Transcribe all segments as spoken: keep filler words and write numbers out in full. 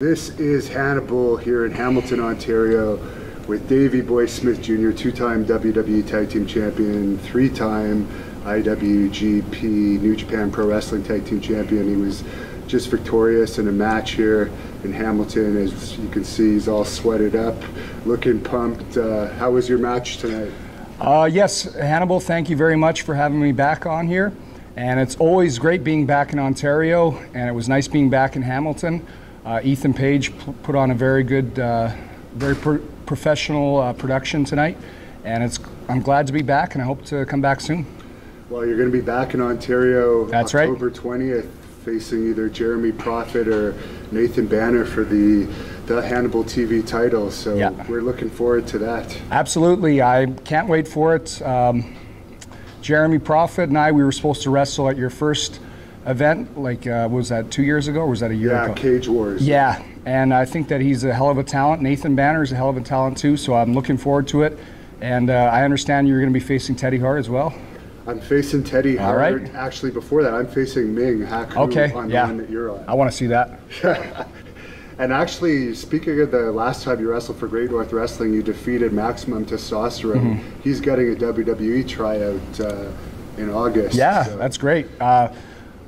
This is Hannibal here in Hamilton, Ontario with Davey Boy Smith Junior, two-time W W E Tag Team Champion, three-time I W G P New Japan Pro Wrestling Tag Team Champion. He was just victorious in a match here in Hamilton. As you can see, he's all sweated up, looking pumped. Uh, how was your match tonight? Uh, yes, Hannibal, thank you very much for having me back on here. And it's always great being back in Ontario, and it was nice being back in Hamilton. Uh, Ethan Page put on a very good, uh, very pro professional uh, production tonight, and it's, I'm glad to be back, and I hope to come back soon. Well, you're going to be back in Ontario That's October right. twentieth, facing either Jeremy Proffitt or Nathan Banner for the, the Hannibal T V title, so yeah. We're looking forward to that. Absolutely. I can't wait for it. Um, Jeremy Proffitt and I, we were supposed to wrestle at your first event, like uh, was that two years ago or was that a year yeah, ago? Yeah, Cage Wars. Yeah, and I think that he's a hell of a talent. Nathan Banner is a hell of a talent too, so I'm looking forward to it. And uh, I understand you're going to be facing Teddy Hart as well. I'm facing Teddy All Hart. Right. Actually, before that, I'm facing Ming Haku okay, on yeah. the one that you're on. I want to see that. And actually, speaking of the last time you wrestled for Great North Wrestling, you defeated Maximum Testosterone. Mm -hmm. He's getting a W W E tryout uh, in August. Yeah, so. That's great. Uh,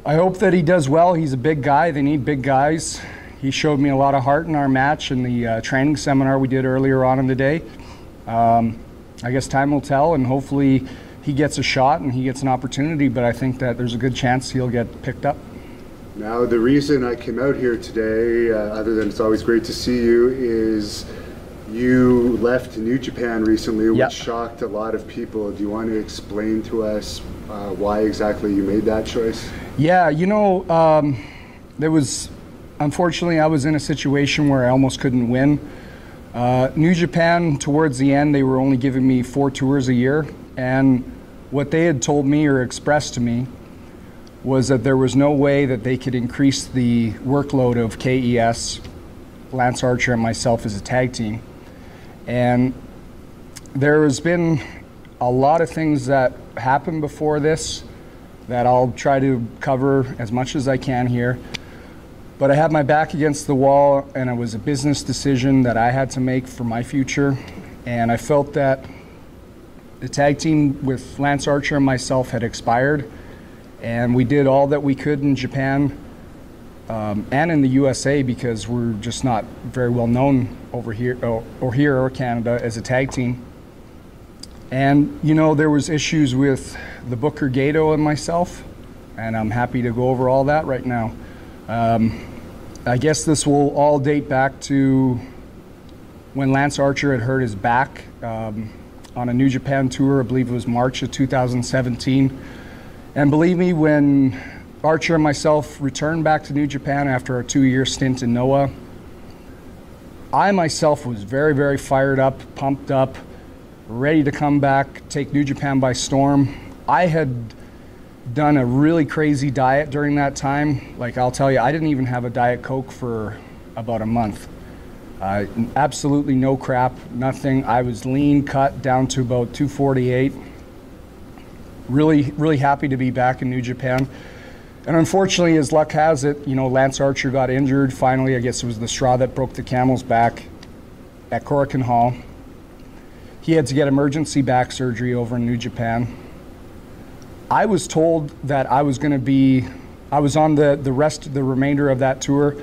I hope that he does well. He's a big guy. They need big guys. He showed me a lot of heart in our match in the uh, training seminar we did earlier on in the day. Um, I guess time will tell, and hopefully he gets a shot and he gets an opportunity, but I think that there's a good chance he'll get picked up. Now, the reason I came out here today, uh, other than it's always great to see you, is you left New Japan recently, which yep. shocked a lot of people. Do you want to explain to us uh, why exactly you made that choice? Yeah, you know, um, there was, unfortunately, I was in a situation where I almost couldn't win. Uh, New Japan, towards the end, they were only giving me four tours a year. And what they had told me or expressed to me was that there was no way that they could increase the workload of K E S, Lance Archer, and myself as a tag team. And there has been a lot of things that happened before this that I'll try to cover as much as I can here. But I had my back against the wall, and it was a business decision that I had to make for my future. And I felt that the tag team with Lance Archer and myself had expired. And we did all that we could in Japan um, and in the U S A, because we're just not very well known over here or, or here or Canada as a tag team. And, you know, there was issues with the Booker Gato and myself, and I'm happy to go over all that right now. Um, I guess this will all date back to when Lance Archer had hurt his back um, on a New Japan tour. I believe it was March of two thousand seventeen. And believe me, when Archer and myself returned back to New Japan after our two-year stint in Noah, I myself was very, very fired up, pumped up, ready to come back, take New Japan by storm. I had done a really crazy diet during that time. Like, I'll tell you, I didn't even have a Diet Coke for about a month. Uh, absolutely no crap, nothing. I was lean, cut down to about two forty-eight. Really, really happy to be back in New Japan. And unfortunately, as luck has it, you know, Lance Archer got injured. Finally, I guess it was the straw that broke the camel's back at Korakuen Hall. He had to get emergency back surgery over in New Japan. I was told that I was going to be, I was on the, the rest, the remainder of that tour,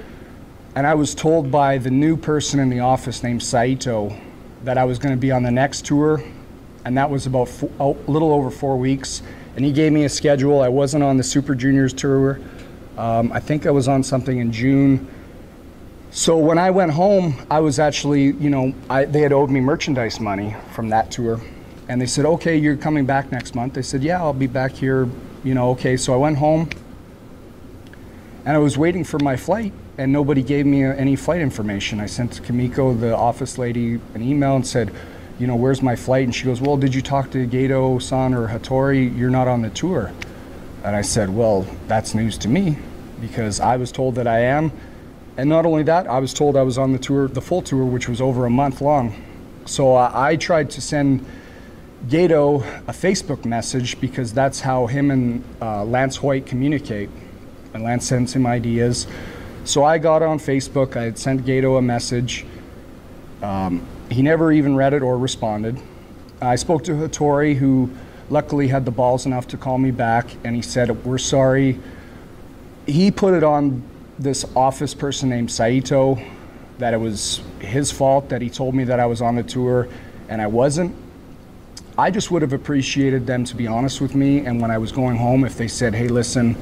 and I was told by the new person in the office named Saito that I was going to be on the next tour, and that was about four, a little over four weeks, and he gave me a schedule. I wasn't on the Super Juniors tour. Um, I think I was on something in June. So when I went home, I was actually, you know, I, they had owed me merchandise money from that tour. And they said, okay, you're coming back next month. They said, yeah, I'll be back here, you know, okay. So I went home, and I was waiting for my flight, and nobody gave me any flight information. I sent to Kimiko, the office lady, an email and said, you know, where's my flight? And she goes, well, did you talk to Gato-san or Hattori? You're not on the tour. And I said, well, that's news to me, because I was told that I am. And not only that, I was told I was on the tour, the full tour, which was over a month long. So uh, I tried to send Jado a Facebook message, because that's how him and uh, Lance Hoyt communicate. And Lance sends him ideas. So I got on Facebook. I had sent Gato a message. Um, he never even read it or responded. I spoke to Hattori, who luckily had the balls enough to call me back, and he said, "We're sorry." He put it on this office person named Saito that it was his fault, that he told me that I was on the tour and I wasn't. I just would have appreciated them to be honest with me, and when I was going home, if they said, "Hey, listen,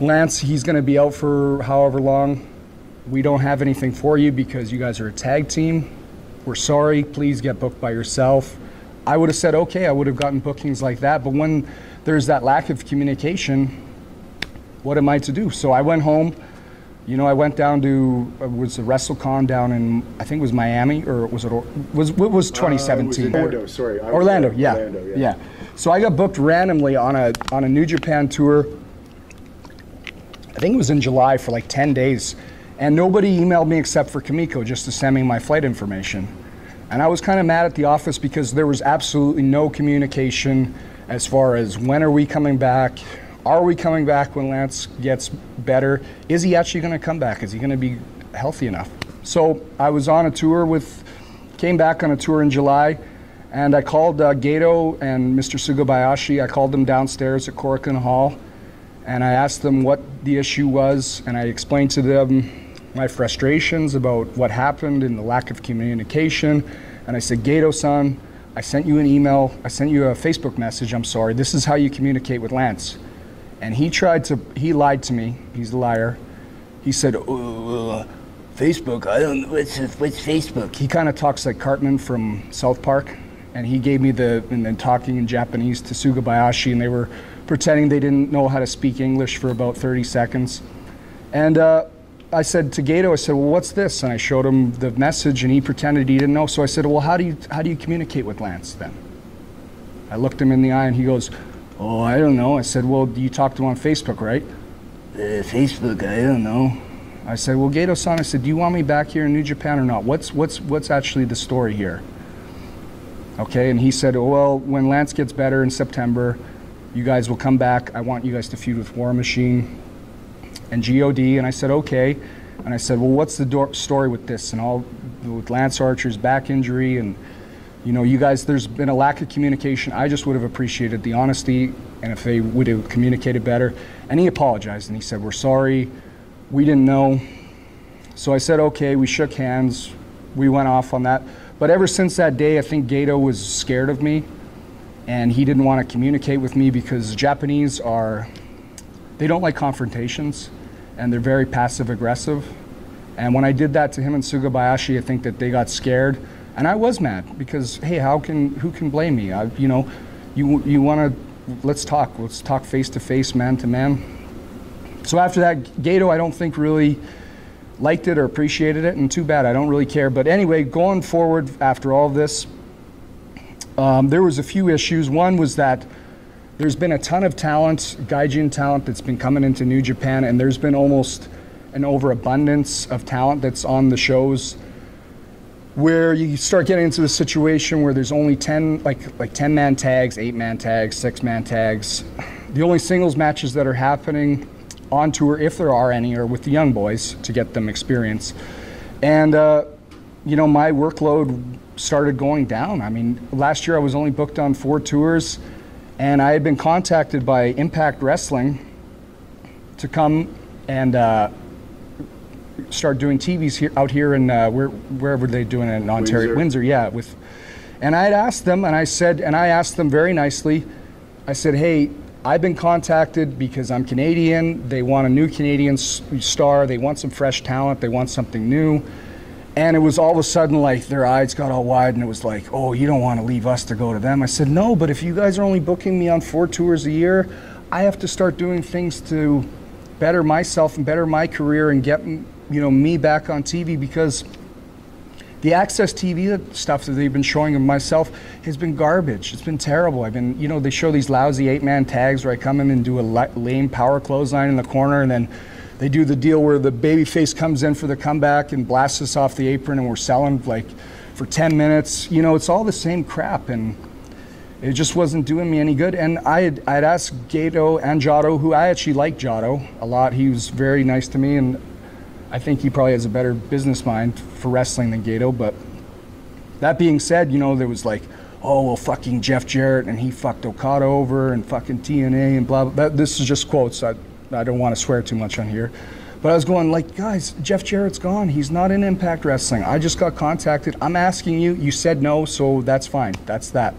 Lance, he's gonna be out for however long. We don't have anything for you because you guys are a tag team. We're sorry, please get booked by yourself." I would have said, okay, I would have gotten bookings like that, but when there's that lack of communication, what am I to do? So I went home, you know, I went down to, it was the WrestleCon down in, I think it was Miami, or was it, was, it was twenty seventeen? Uh, it was Orlando, sorry. I Orlando, was, yeah. Orlando, yeah. Yeah. So I got booked randomly on a, on a New Japan tour, I think it was in July, for like ten days, and nobody emailed me except for Kimiko just to send me my flight information. And I was kind of mad at the office because there was absolutely no communication as far as when are we coming back? Are we coming back when Lance gets better? Is he actually going to come back? Is he going to be healthy enough? So I was on a tour with, came back on a tour in July, and I called uh, Gato and Mister Sugabayashi. I called them downstairs at Korakuen Hall, and I asked them what the issue was, and I explained to them my frustrations about what happened and the lack of communication. And I said, "Gato-san, I sent you an email, I sent you a Facebook message, I'm sorry, this is how you communicate with Lance." And he tried to, he lied to me, he's a liar. He said, "Oh, Facebook, I don't know, what's, what's Facebook?" He kind of talks like Cartman from South Park, and he gave me the, and then talking in Japanese to Sugabayashi, and they were pretending they didn't know how to speak English for about thirty seconds. And uh, I said to Gato, I said, "Well, what's this?" And I showed him the message, and he pretended he didn't know. So I said, "Well, how do you how do you communicate with Lance then?" I looked him in the eye, and he goes, "Oh, I don't know." I said, "Well, you talked to him on Facebook, right?" Uh, "Facebook, I don't know." I said, "Well, Gato-san," I said, "do you want me back here in New Japan or not? What's what's what's actually the story here?" Okay, and he said, "Oh, well, when Lance gets better in September, you guys will come back. I want you guys to feud with War Machine and G O D And I said, "Okay." And I said, "Well, what's the story with this and all with Lance Archer's back injury? And, you know, you guys, there's been a lack of communication. I just would have appreciated the honesty, and if they would have communicated better." And he apologized, and he said, "We're sorry. We didn't know." So I said, okay. We shook hands. We went off on that. But ever since that day, I think Gato was scared of me, and he didn't want to communicate with me because the Japanese are, they don't like confrontations, and they're very passive aggressive. And when I did that to him and Sugabayashi, I think that they got scared, and I was mad because, hey, how can who can blame me? I, you know, you you want to let's talk, let's talk face to face, man to man. So after that, Gato, I don't think really liked it or appreciated it, and too bad. I don't really care. But anyway, going forward after all this, um, there was a few issues. One was that there's been a ton of talent, gaijin talent, that's been coming into New Japan, and there's been almost an overabundance of talent that's on the shows, where you start getting into the situation where there's only ten, like like ten-man tags, eight-man tags, six-man tags. The only singles matches that are happening on tour, if there are any, are with the young boys to get them experience. And uh, you know, my workload started going down. I mean, last year I was only booked on four tours. And I had been contacted by Impact Wrestling to come and uh, start doing T Vs here, out here in uh, where, wherever they're doing it in Ontario, Windsor. Windsor, yeah. With, and I had asked them, and I said, and I asked them very nicely. I said, "Hey, I've been contacted because I'm Canadian. They want a new Canadian star. They want some fresh talent. They want something new." And it was all of a sudden like their eyes got all wide, and it was like, "Oh, you don't want to leave us to go to them." I said, "No, but if you guys are only booking me on four tours a year, I have to start doing things to better myself and better my career and get, you know, me back on T V, because the Access T V stuff that they've been showing of myself has been garbage. It's been terrible. I've been, you know, they show these lousy eight-man tags where I come in and do a lame power clothesline in the corner, and then they do the deal where the baby face comes in for the comeback and blasts us off the apron, and we're selling like for ten minutes. You know, it's all the same crap, and it just wasn't doing me any good. And I had, I had asked Gato and Jado, who I actually liked Jado a lot. He was very nice to me, and I think he probably has a better business mind for wrestling than Gato. But that being said, you know, there was like, oh, well, fucking Jeff Jarrett, and he fucked Okada over, and fucking T N A, and blah, blah. That, this is just quotes. I, I don't want to swear too much on here. But I was going like, guys, Jeff Jarrett's gone. He's not in Impact Wrestling. I just got contacted. I'm asking you. You said no, so that's fine. That's that.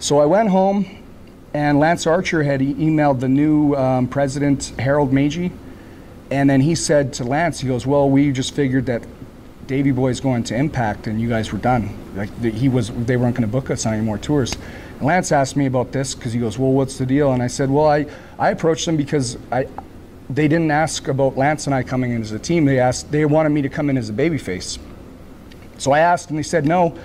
So I went home, and Lance Archer had e emailed the new um, president, Harold Meij, and then he said to Lance, he goes, well, we just figured that Davey Boy's going to Impact, and you guys were done. Like the, he was, they weren't going to book us on any more tours. And Lance asked me about this because he goes, "Well, what's the deal?" And I said, "Well, I, I approached them because I, they didn't ask about Lance and I coming in as a team. They asked, they wanted me to come in as a babyface. So I asked, and they said no.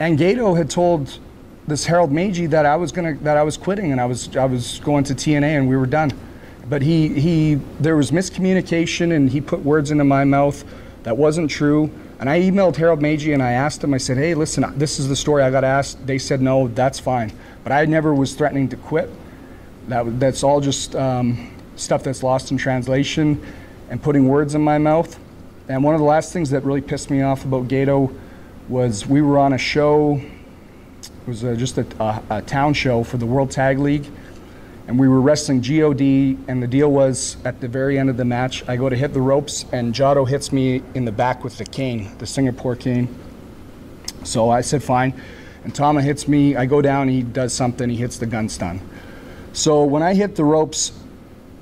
And Gato had told this Harold Meij that I was gonna, that I was quitting, and I was, I was going to T N A, and we were done. But he, he, there was miscommunication, and he put words into my mouth that wasn't true. And I emailed Harold Meij and I asked him, I said, hey, listen, this is the story I got asked. They said no, that's fine. But I never was threatening to quit. That, that's all just um, stuff that's lost in translation and putting words in my mouth. And one of the last things that really pissed me off about Gato was we were on a show, it was a, just a, a, a town show for the World Tag League. And we were wrestling G O D, and the deal was, at the very end of the match, I go to hit the ropes, and Jado hits me in the back with the cane, the Singapore cane. So I said, fine. And Tama hits me. I go down, he does something. He hits the gun stun. So when I hit the ropes,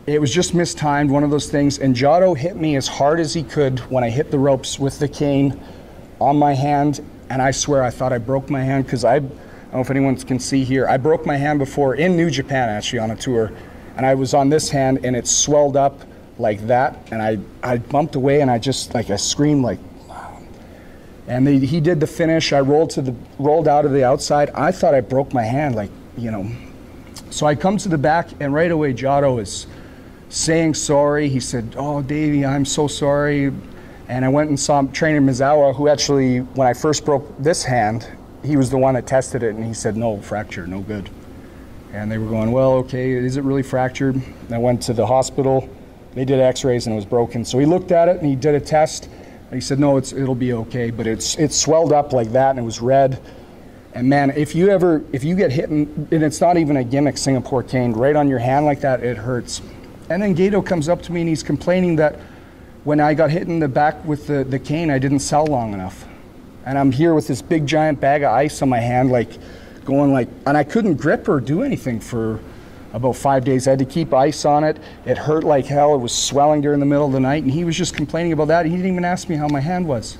it was just mistimed, one of those things. And Jado hit me as hard as he could when I hit the ropes with the cane on my hand. And I swear, I thought I broke my hand because I... I don't know if anyone can see here. I broke my hand before in New Japan, actually, on a tour. And I was on this hand, and it swelled up like that. And I, I bumped away, and I just, like, I screamed, like, wow. And they, he did the finish. I rolled, to the, rolled out of the outside. I thought I broke my hand, like, you know. So I come to the back, and right away, Jado is saying sorry. He said, oh, Davey, I'm so sorry. And I went and saw trainer Mizawa, who actually, when I first broke this hand, he was the one that tested it, and he said, no, fracture, no good. And they were going, well, okay, is it really fractured? And I went to the hospital. They did x-rays, and it was broken. So he looked at it, and he did a test. And he said, no, it's, it'll be okay. But it's, it swelled up like that, and it was red. And, man, if you ever, if you get hit, and it's not even a gimmick, Singapore cane, right on your hand like that, it hurts. And then Gato comes up to me, and he's complaining that when I got hit in the back with the, the cane, I didn't sell long enough. And I'm here with this big giant bag of ice on my hand, like going like, and I couldn't grip or do anything for about five days. I had to keep ice on it. It hurt like hell. It was swelling during the middle of the night. And he was just complaining about that. He didn't even ask me how my hand was.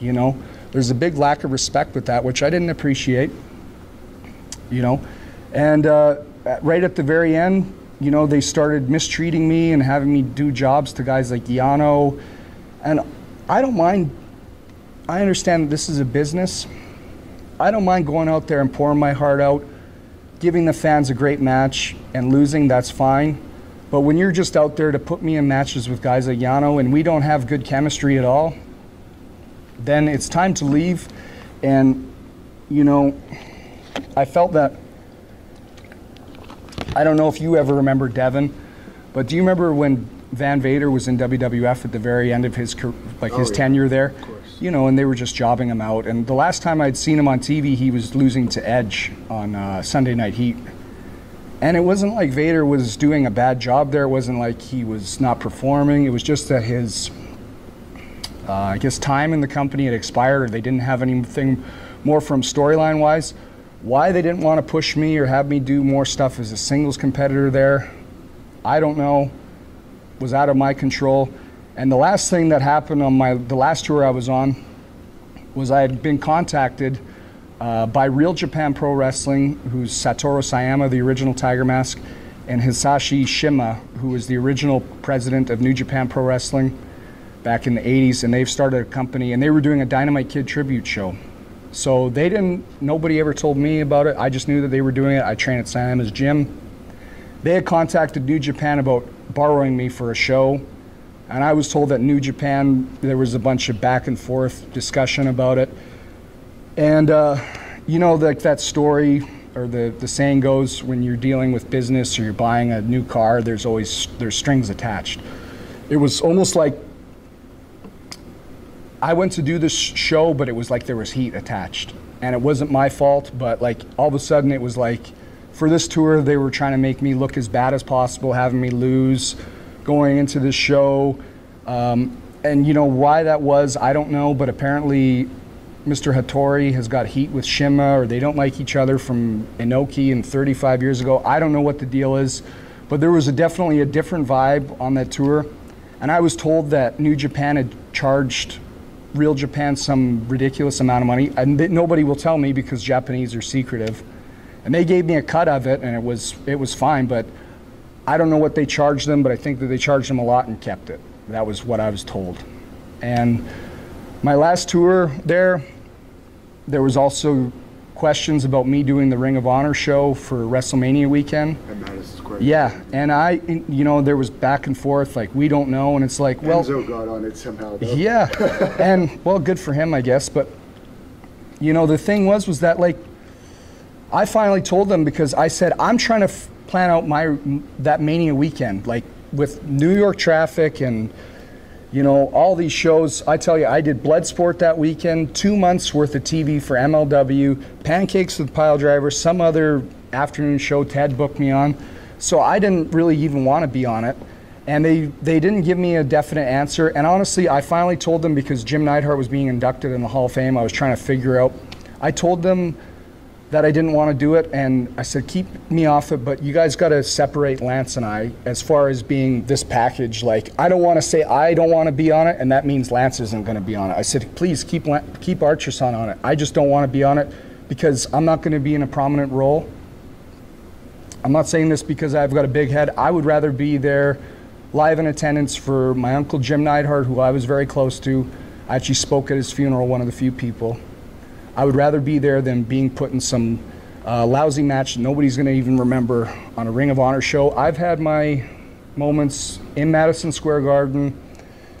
You know, there's a big lack of respect with that, which I didn't appreciate, you know. And uh, right at the very end, you know, they started mistreating me and having me do jobs to guys like Yano. And I don't mind. I understand that this is a business. I don't mind going out there and pouring my heart out, giving the fans a great match, and losing, that's fine. But when you're just out there to put me in matches with guys like Yano and we don't have good chemistry at all, then it's time to leave. And, you know, I felt that, I don't know if you ever remember Devin, but do you remember when Van Vader was in W W F at the very end of his, like his oh, yeah. tenure there? You know, and they were just jobbing him out. And the last time I'd seen him on T V, he was losing to Edge on uh, Sunday Night Heat. And it wasn't like Vader was doing a bad job there. It wasn't like he was not performing. It was just that his, uh, I guess, time in the company had expired, or they didn't have anything more from storyline-wise. Why they didn't want to push me or have me do more stuff as a singles competitor there, I don't know. It was out of my control. And the last thing that happened on my, the last tour I was on was I had been contacted uh, by Real Japan Pro Wrestling, who's Satoru Sayama, the original Tiger Mask, and Hisashi Shima, who was the original president of New Japan Pro Wrestling back in the eighties. And they've started a company, and they were doing a Dynamite Kid tribute show. So they didn't, nobody ever told me about it. I just knew that they were doing it. I trained at Sayama's gym. They had contacted New Japan about borrowing me for a show. And I was told that New Japan, there was a bunch of back and forth discussion about it. And uh, you know, like that story, or the, the saying goes, when you're dealing with business or you're buying a new car, there's always, there's strings attached. It was almost like I went to do this show, but it was like there was heat attached. And it wasn't my fault, but like all of a sudden it was like, for this tour, they were trying to make me look as bad as possible, having me lose, going into this show. Um, and you know why that was, I don't know, but apparently Mister Hattori has got heat with Shima, or they don't like each other from Inoki and thirty-five years ago. I don't know what the deal is, but there was a definitely a different vibe on that tour. And I was told that New Japan had charged Real Japan some ridiculous amount of money, and nobody will tell me because Japanese are secretive. And they gave me a cut of it, and it was it was fine, but I don't know what they charged them, but I think that they charged them a lot and kept it. That was what I was told. And my last tour there, there was also questions about me doing the Ring of Honor show for WrestleMania weekend. Yeah, and I, you know, there was back and forth, like, we don't know, and it's like, well... Enzo got on it somehow, though. Yeah, and, well, good for him, I guess, but, you know, the thing was, was that, like, I finally told them, because I said, I'm trying to f plan out my, that Mania weekend, like, with New York traffic and, you know, all these shows. I tell you, I did Blood Sport that weekend, two months worth of T V for M L W, Pancakes with Pile Driver, some other afternoon show Ted booked me on. So I didn't really even want to be on it. And they, they didn't give me a definite answer. And honestly, I finally told them, because Jim Neidhart was being inducted in the Hall of Fame, I was trying to figure out. I told them that I didn't want to do it. And I said, keep me off it, but you guys got to separate Lance and I as far as being this package. Like, I don't want to say I don't want to be on it, and that means Lance isn't going to be on it. I said, please keep, keep Archer-san on it. I just don't want to be on it because I'm not going to be in a prominent role. I'm not saying this because I've got a big head. I would rather be there live in attendance for my uncle Jim Neidhart, who I was very close to. I actually spoke at his funeral, one of the few people. I would rather be there than being put in some uh, lousy match that nobody's going to even remember on a Ring of Honor show. I've had my moments in Madison Square Garden,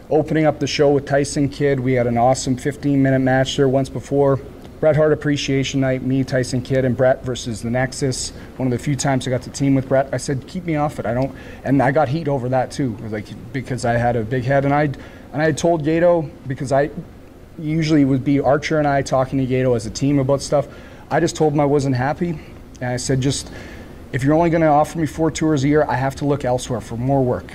opening up the show with Tyson Kidd. We had an awesome fifteen minute match there once before. Bret Hart Appreciation Night, me, Tyson Kidd, and Bret versus the Nexus. One of the few times I got to team with Bret, I said, keep me off it. I don't, and I got heat over that too, like, because I had a big head. And I and I told Gato, because I usually would be Archer and I talking to Gato as a team about stuff. I just told him I wasn't happy. And I said, just, if you're only gonna offer me four tours a year, I have to look elsewhere for more work.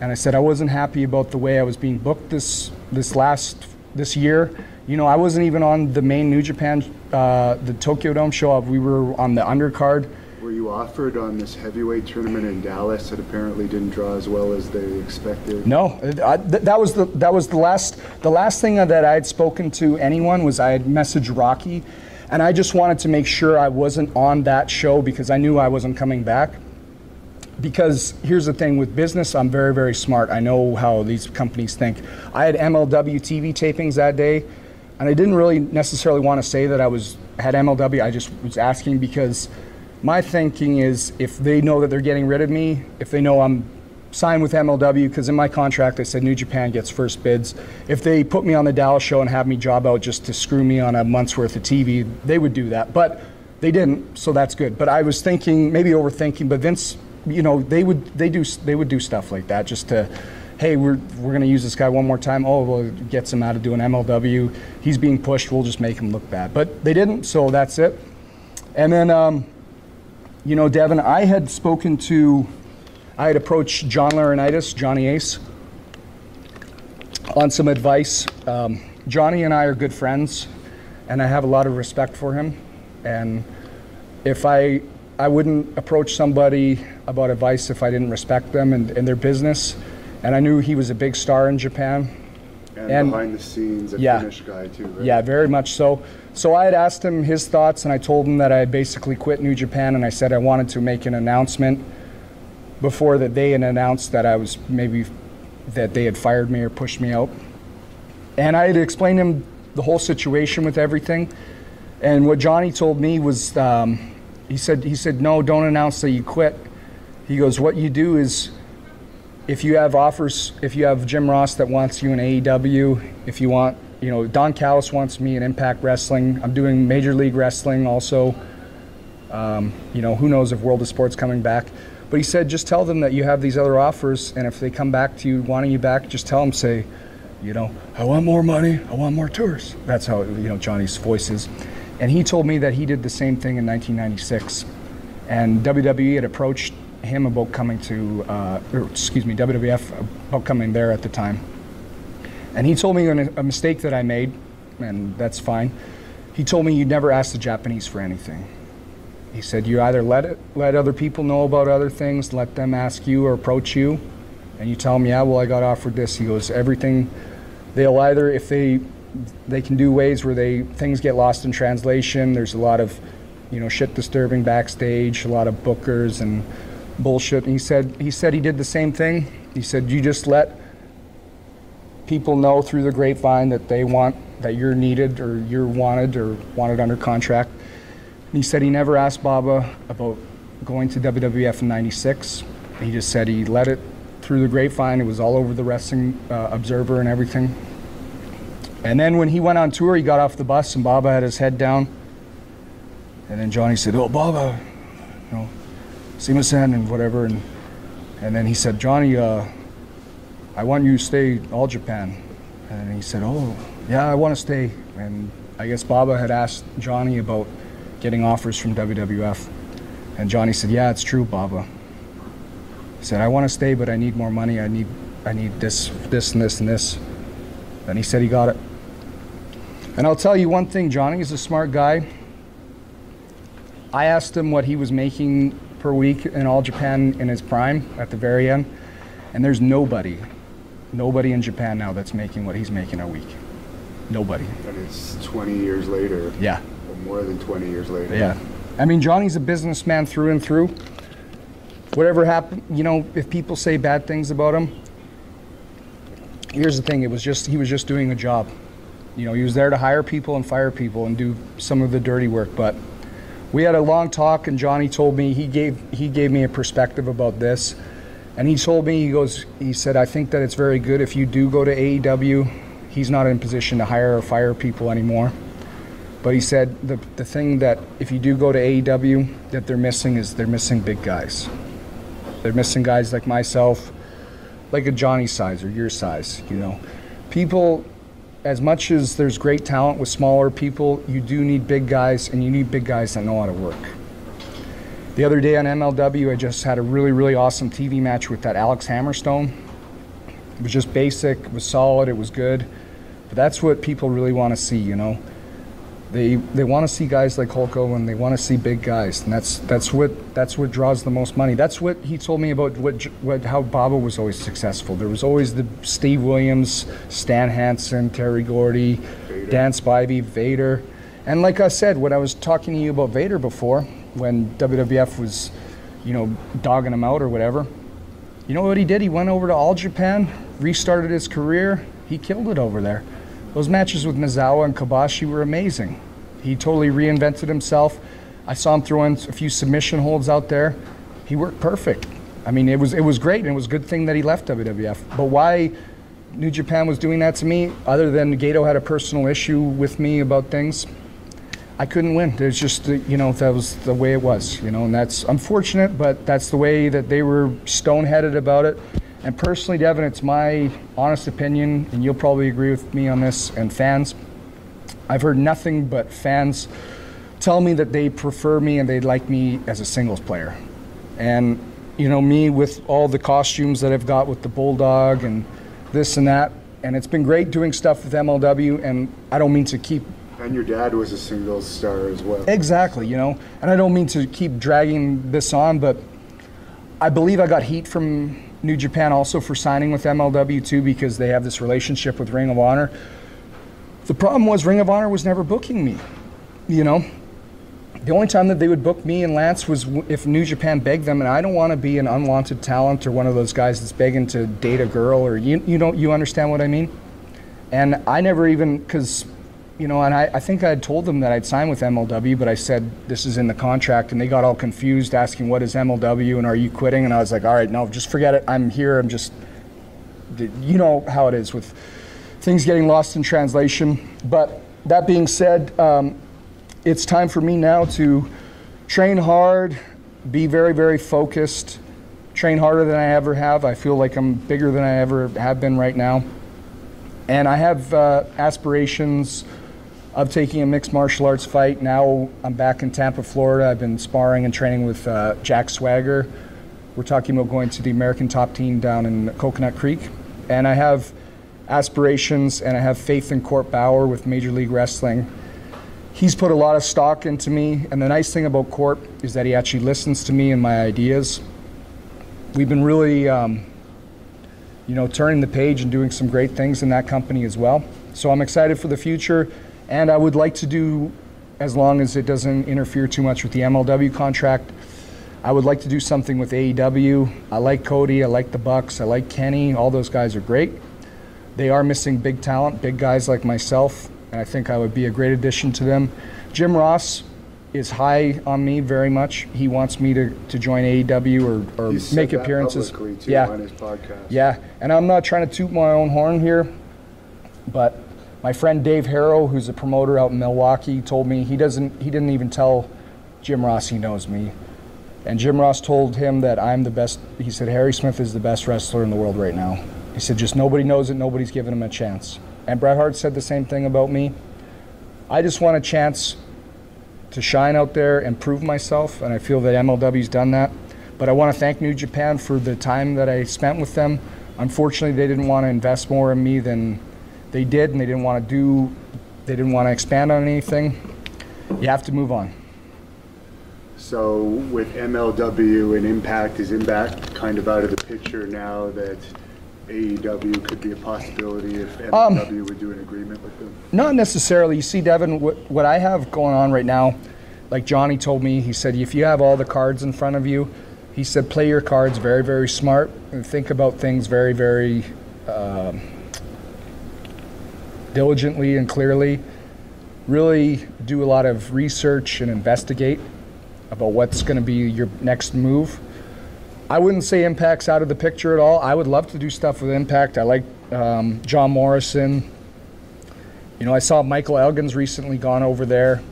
And I said, I wasn't happy about the way I was being booked this, this last, this year. You know, I wasn't even on the main New Japan, uh, the Tokyo Dome show. We were on the undercard. Were you offered on this heavyweight tournament in Dallas that apparently didn't draw as well as they expected? No, I, th that was the that was the last the last thing that I had spoken to anyone was I had messaged Rocky, and I just wanted to make sure I wasn't on that show because I knew I wasn't coming back. Because here's the thing with business, I'm very, very smart. I know how these companies think. I had M L W T V tapings that day, and I didn't really necessarily want to say that I was had M L W. I just was asking because my thinking is, if they know that they're getting rid of me, if they know I'm signed with M L W, because in my contract they said New Japan gets first bids. If they put me on the Dallas show and have me job out just to screw me on a month's worth of T V, they would do that. But they didn't, so that's good. But I was thinking, maybe overthinking, but Vince, you know, they would they do they would do stuff like that just to, hey, we're we're gonna use this guy one more time. Oh, well, it gets him out of doing M L W. He's being pushed. We'll just make him look bad. But they didn't, so that's it. And then, um, you know, Devin, I had spoken to, I had approached John Laurinaitis, Johnny Ace, on some advice. Um, Johnny and I are good friends, and I have a lot of respect for him. And if I I wouldn't approach somebody about advice if I didn't respect them and, and their business. And I knew he was a big star in Japan. And, and behind the scenes, a yeah, Finnish guy too, right? Yeah, very much so. So I had asked him his thoughts, and I told him that I had basically quit New Japan, and I said I wanted to make an announcement before that they had announced that I was maybe, that they had fired me or pushed me out. And I had explained him the whole situation with everything. And what Johnny told me was, um, He said, he said, no, don't announce that you quit. He goes, what you do is, if you have offers, if you have Jim Ross that wants you in A E W, if you want, you know, Don Callis wants me in Impact Wrestling. I'm doing Major League Wrestling also. Um, you know, who knows if World of Sport's coming back. But he said, just tell them that you have these other offers, and if they come back to you wanting you back, just tell them, say, you know, I want more money, I want more tours. That's how, you know, Johnny's voice is. And he told me that he did the same thing in nineteen ninety-six. And W W E had approached him about coming to, uh, or excuse me, W W F about coming there at the time. And he told me a mistake that I made, and that's fine. He told me you'd never ask the Japanese for anything. He said, you either let it, let other people know about other things, let them ask you or approach you, and you tell them, yeah, well, I got offered this. He goes, everything, they'll either, if they, they can do ways where they, things get lost in translation. There's a lot of, you know, shit disturbing backstage, a lot of bookers and bullshit. And he said, he said he did the same thing. He said, you just let people know through the grapevine that they want, that you're needed or you're wanted or wanted under contract. And he said he never asked Baba about going to W W F in ninety-six. He just said he let it through the grapevine. It was all over the Wrestling uh, Observer and everything. And then when he went on tour, he got off the bus and Baba had his head down. And then Johnny said, oh, Baba, you know, Simasen and whatever. And, and then he said, Johnny, uh, I want you to stay all Japan. And he said, oh, yeah, I want to stay. And I guess Baba had asked Johnny about getting offers from W W F. And Johnny said, yeah, it's true, Baba. He said, I want to stay, but I need more money. I need, I need this, this, and this, and this. And he said he got it. And I'll tell you one thing, Johnny is a smart guy. I asked him what he was making per week in All Japan in his prime at the very end. And there's nobody, nobody in Japan now that's making what he's making a week. Nobody. That is twenty years later. Yeah. Or more than twenty years later. Yeah. I mean, Johnny's a businessman through and through. Whatever happened, you know, if people say bad things about him, here's the thing, it was just, he was just doing a job. You know, he was there to hire people and fire people and do some of the dirty work. But we had a long talk and Johnny told me, he gave, he gave me a perspective about this. And he told me, he goes, he said, I think that it's very good if you do go to A E W. He's not in a position to hire or fire people anymore. But he said, the, the thing that if you do go to A E W that they're missing is they're missing big guys. They're missing guys like myself, like a Johnny size or your size, you know. People, as much as there's great talent with smaller people, you do need big guys, and you need big guys that know how to work. The other day on M L W, I just had a really, really awesome T V match with that Alex Hammerstone. It was just basic, it was solid, it was good. But that's what people really want to see, you know. They they want to see guys like Hulk Hogan, they want to see big guys, and that's that's what that's what draws the most money. That's what he told me about what, what how Baba was always successful. There was always the Steve Williams, Stan Hansen, Terry Gordy, Vader. Dan Spivey, Vader. And like I said, when I was talking to you about Vader before, when W W F was, you know, dogging him out or whatever. You know what he did? He went over to All Japan, restarted his career. He killed it over there. Those matches with Mizawa and Kobashi were amazing. He totally reinvented himself. I saw him throw in a few submission holds out there. He worked perfect. I mean, it was, it was great, and it was a good thing that he left W W F. But why New Japan was doing that to me, other than Gato had a personal issue with me about things, I couldn't win. There's just, you know, that was the way it was, you know, and that's unfortunate, but that's the way that they were stone-headed about it. And personally, Devin, it's my honest opinion, and you'll probably agree with me on this, and fans, I've heard nothing but fans tell me that they prefer me and they like me as a singles player. And, you know, me with all the costumes that I've got with the Bulldog and this and that, and it's been great doing stuff with M L W, and I don't mean to keep... And your dad was a singles star as well. Exactly, you know, and I don't mean to keep dragging this on, but I believe I got heat from New Japan also for signing with M L W too, because they have this relationship with Ring of Honor. The problem was Ring of Honor was never booking me, you know. The only time that they would book me and Lance was if New Japan begged them, and I don't want to be an unwanted talent or one of those guys that's begging to date a girl, or you, you know, you understand what I mean? And I never even, because... You know, and I, I think I had told them that I'd signed with M L W, but I said, this is in the contract, and they got all confused asking, what is M L W, and are you quitting? And I was like, all right, no, just forget it. I'm here. I'm just, you know how it is with things getting lost in translation. But that being said, um, it's time for me now to train hard, be very, very focused, train harder than I ever have. I feel like I'm bigger than I ever have been right now. And I have uh, aspirations of taking a mixed martial arts fight. Now I'm back in Tampa, Florida. I've been sparring and training with uh, Jack Swagger. We're talking about going to the American Top Team down in Coconut Creek. And I have aspirations and I have faith in Court Bauer with Major League Wrestling. He's put a lot of stock into me, and the nice thing about Court is that he actually listens to me and my ideas. We've been really, um, you know, turning the page and doing some great things in that company as well. So I'm excited for the future, and I would like to do, as long as it doesn't interfere too much with the M L W contract, I would like to do something with A E W. I like Cody, I like the Bucks, I like Kenny. All those guys are great. They are missing big talent, big guys like myself, and I think I would be a great addition to them. Jim Ross is high on me very much. He wants me to, to join A E W or, or make appearances. Too, yeah. On his podcast. Yeah, and I'm not trying to toot my own horn here, but my friend Dave Harrow, who's a promoter out in Milwaukee, told me he doesn't he didn't even tell Jim Ross he knows me. And Jim Ross told him that I'm the best. He said, Harry Smith is the best wrestler in the world right now. He said, just nobody knows it, nobody's giving him a chance. And Bret Hart said the same thing about me. I just want a chance to shine out there and prove myself, and I feel that M L W's done that. But I want to thank New Japan for the time that I spent with them. Unfortunately, they didn't want to invest more in me than they did, and they didn't want to do, they didn't want to expand on anything. You have to move on. So with M L W and Impact, is Impact kind of out of the picture now that A E W could be a possibility if M L W um, would do an agreement with them? Not necessarily. You see, Devin, what, what I have going on right now, like Johnny told me, he said, if you have all the cards in front of you, he said, play your cards very, very smart and think about things very, very um, diligently and clearly. Really do a lot of research and investigate about what's going to be your next move. I wouldn't say Impact's out of the picture at all. I would love to do stuff with Impact. I like um, John Morrison. You know, I saw Michael Elgin's recently gone over there.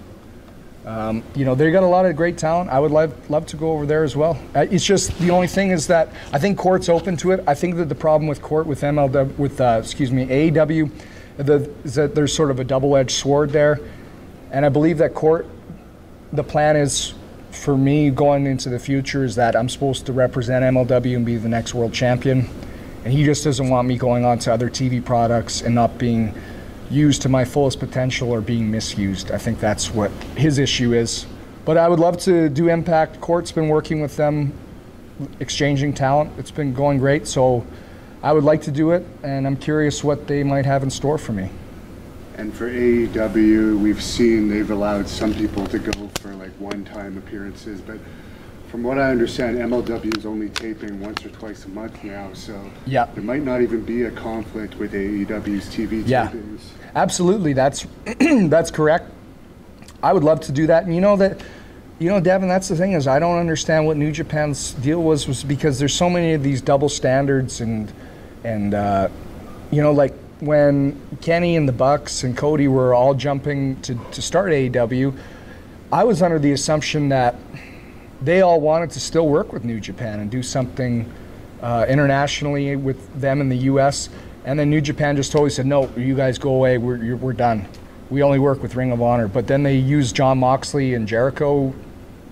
Um, you know, they got a lot of great talent. I would love, love to go over there as well. Uh, it's just the only thing is that I think Court's open to it. I think that the problem with Court, with M L W, with uh, excuse me, A E W, the, is that there's sort of a double-edged sword there, and I believe that Court, the plan is, for me going into the future, is that I'm supposed to represent M L W and be the next world champion, and he just doesn't want me going on to other T V products and not being used to my fullest potential or being misused. I think that's what his issue is. But I would love to do Impact. Court's been working with them, exchanging talent. It's been going great, so I would like to do it, and I'm curious what they might have in store for me. And for A E W, we've seen they've allowed some people to go for like one-time appearances, but from what I understand, M L W is only taping once or twice a month now, so yeah, there might not even be a conflict with A E W's T V yeah. tapings. Absolutely, that's that's correct. I would love to do that, and you know that, you know, Devin, that's the thing is I don't understand what New Japan's deal was, was because there's so many of these double standards and and uh, you know, like, when Kenny and the Bucks and Cody were all jumping to, to start A E W, I was under the assumption that they all wanted to still work with New Japan and do something uh, internationally with them in the U S And then New Japan just totally said, no, you guys go away, we're, you're, we're done. We only work with Ring of Honor. But then they used John Moxley and Jericho,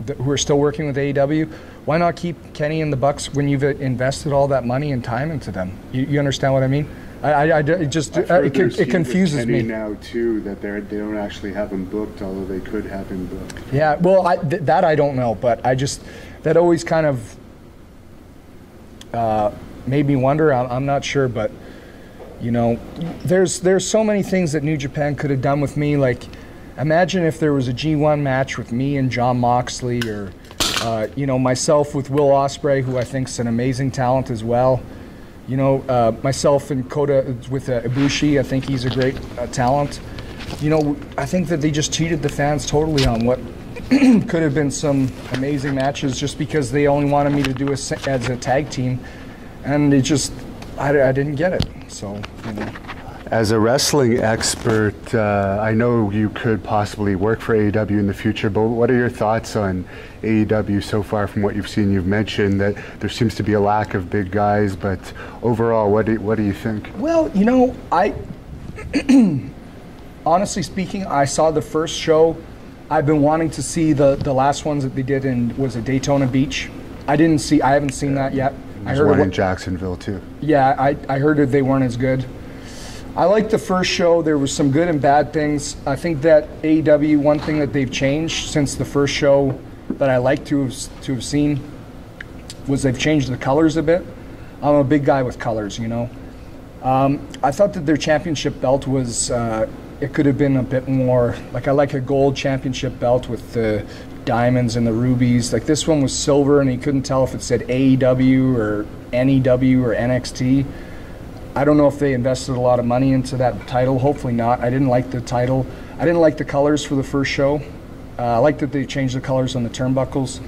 th who are still working with A E W. Why not keep Kenny and the Bucks when you've invested all that money and time into them? You, you understand what I mean? I, I, I just uh, it, it confuses me now too that they they don't actually have him booked, although they could have him booked. Yeah, well, I, th that I don't know, but I just that always kind of uh, made me wonder. I'm, I'm not sure, but you know, there's there's so many things that New Japan could have done with me. Like, imagine if there was a G one match with me and John Moxley, or uh, you know, myself with Will Ospreay, who I think's an amazing talent as well. You know, uh, myself and Kota with uh, Ibushi, I think he's a great uh, talent. You know, I think that they just cheated the fans totally on what could have been some amazing matches just because they only wanted me to do a, as a tag team. And it just, I, I didn't get it. So, you know. As a wrestling expert, uh, I know you could possibly work for A E W in the future, but what are your thoughts on A E W so far from what you've seen? You've mentioned that there seems to be a lack of big guys, but overall, what do, what do you think? Well, you know, I honestly speaking, I saw the first show. I've been wanting to see the the last ones that they did in, was it Daytona Beach? I didn't see. I haven't seen yeah. that yet. There's I heard one in Jacksonville too. Yeah, I I heard that they weren't as good. I liked the first show. There was some good and bad things. I think that A E W, one thing that they've changed since the first show that I liked to have, to have seen was they've changed the colors a bit. I'm a big guy with colors, you know. Um, I thought that their championship belt was, uh, it could have been a bit more, like I like a gold championship belt with the diamonds and the rubies. Like this one was silver and you couldn't tell if it said A E W or N E W or N X T. I don't know if they invested a lot of money into that title. Hopefully not. I didn't like the title. I didn't like the colors for the first show. Uh, I like that they changed the colors on the turnbuckles.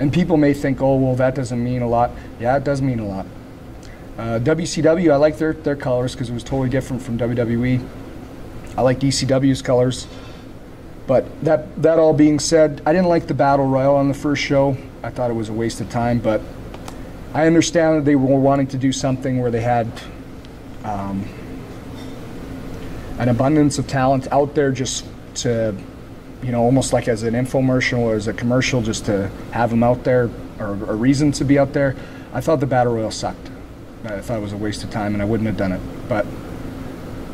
And people may think, oh, well, that doesn't mean a lot. Yeah, it does mean a lot. Uh, W C W, I like their, their colors because it was totally different from W W E. I liked E C W's colors. But that, that all being said, I didn't like the Battle Royal on the first show. I thought it was a waste of time, but I understand that they were wanting to do something where they had um, an abundance of talent out there just to, you know, almost like as an infomercial or as a commercial, just to have them out there or a reason to be out there. I thought the Battle Royal sucked. I thought it was a waste of time and I wouldn't have done it, but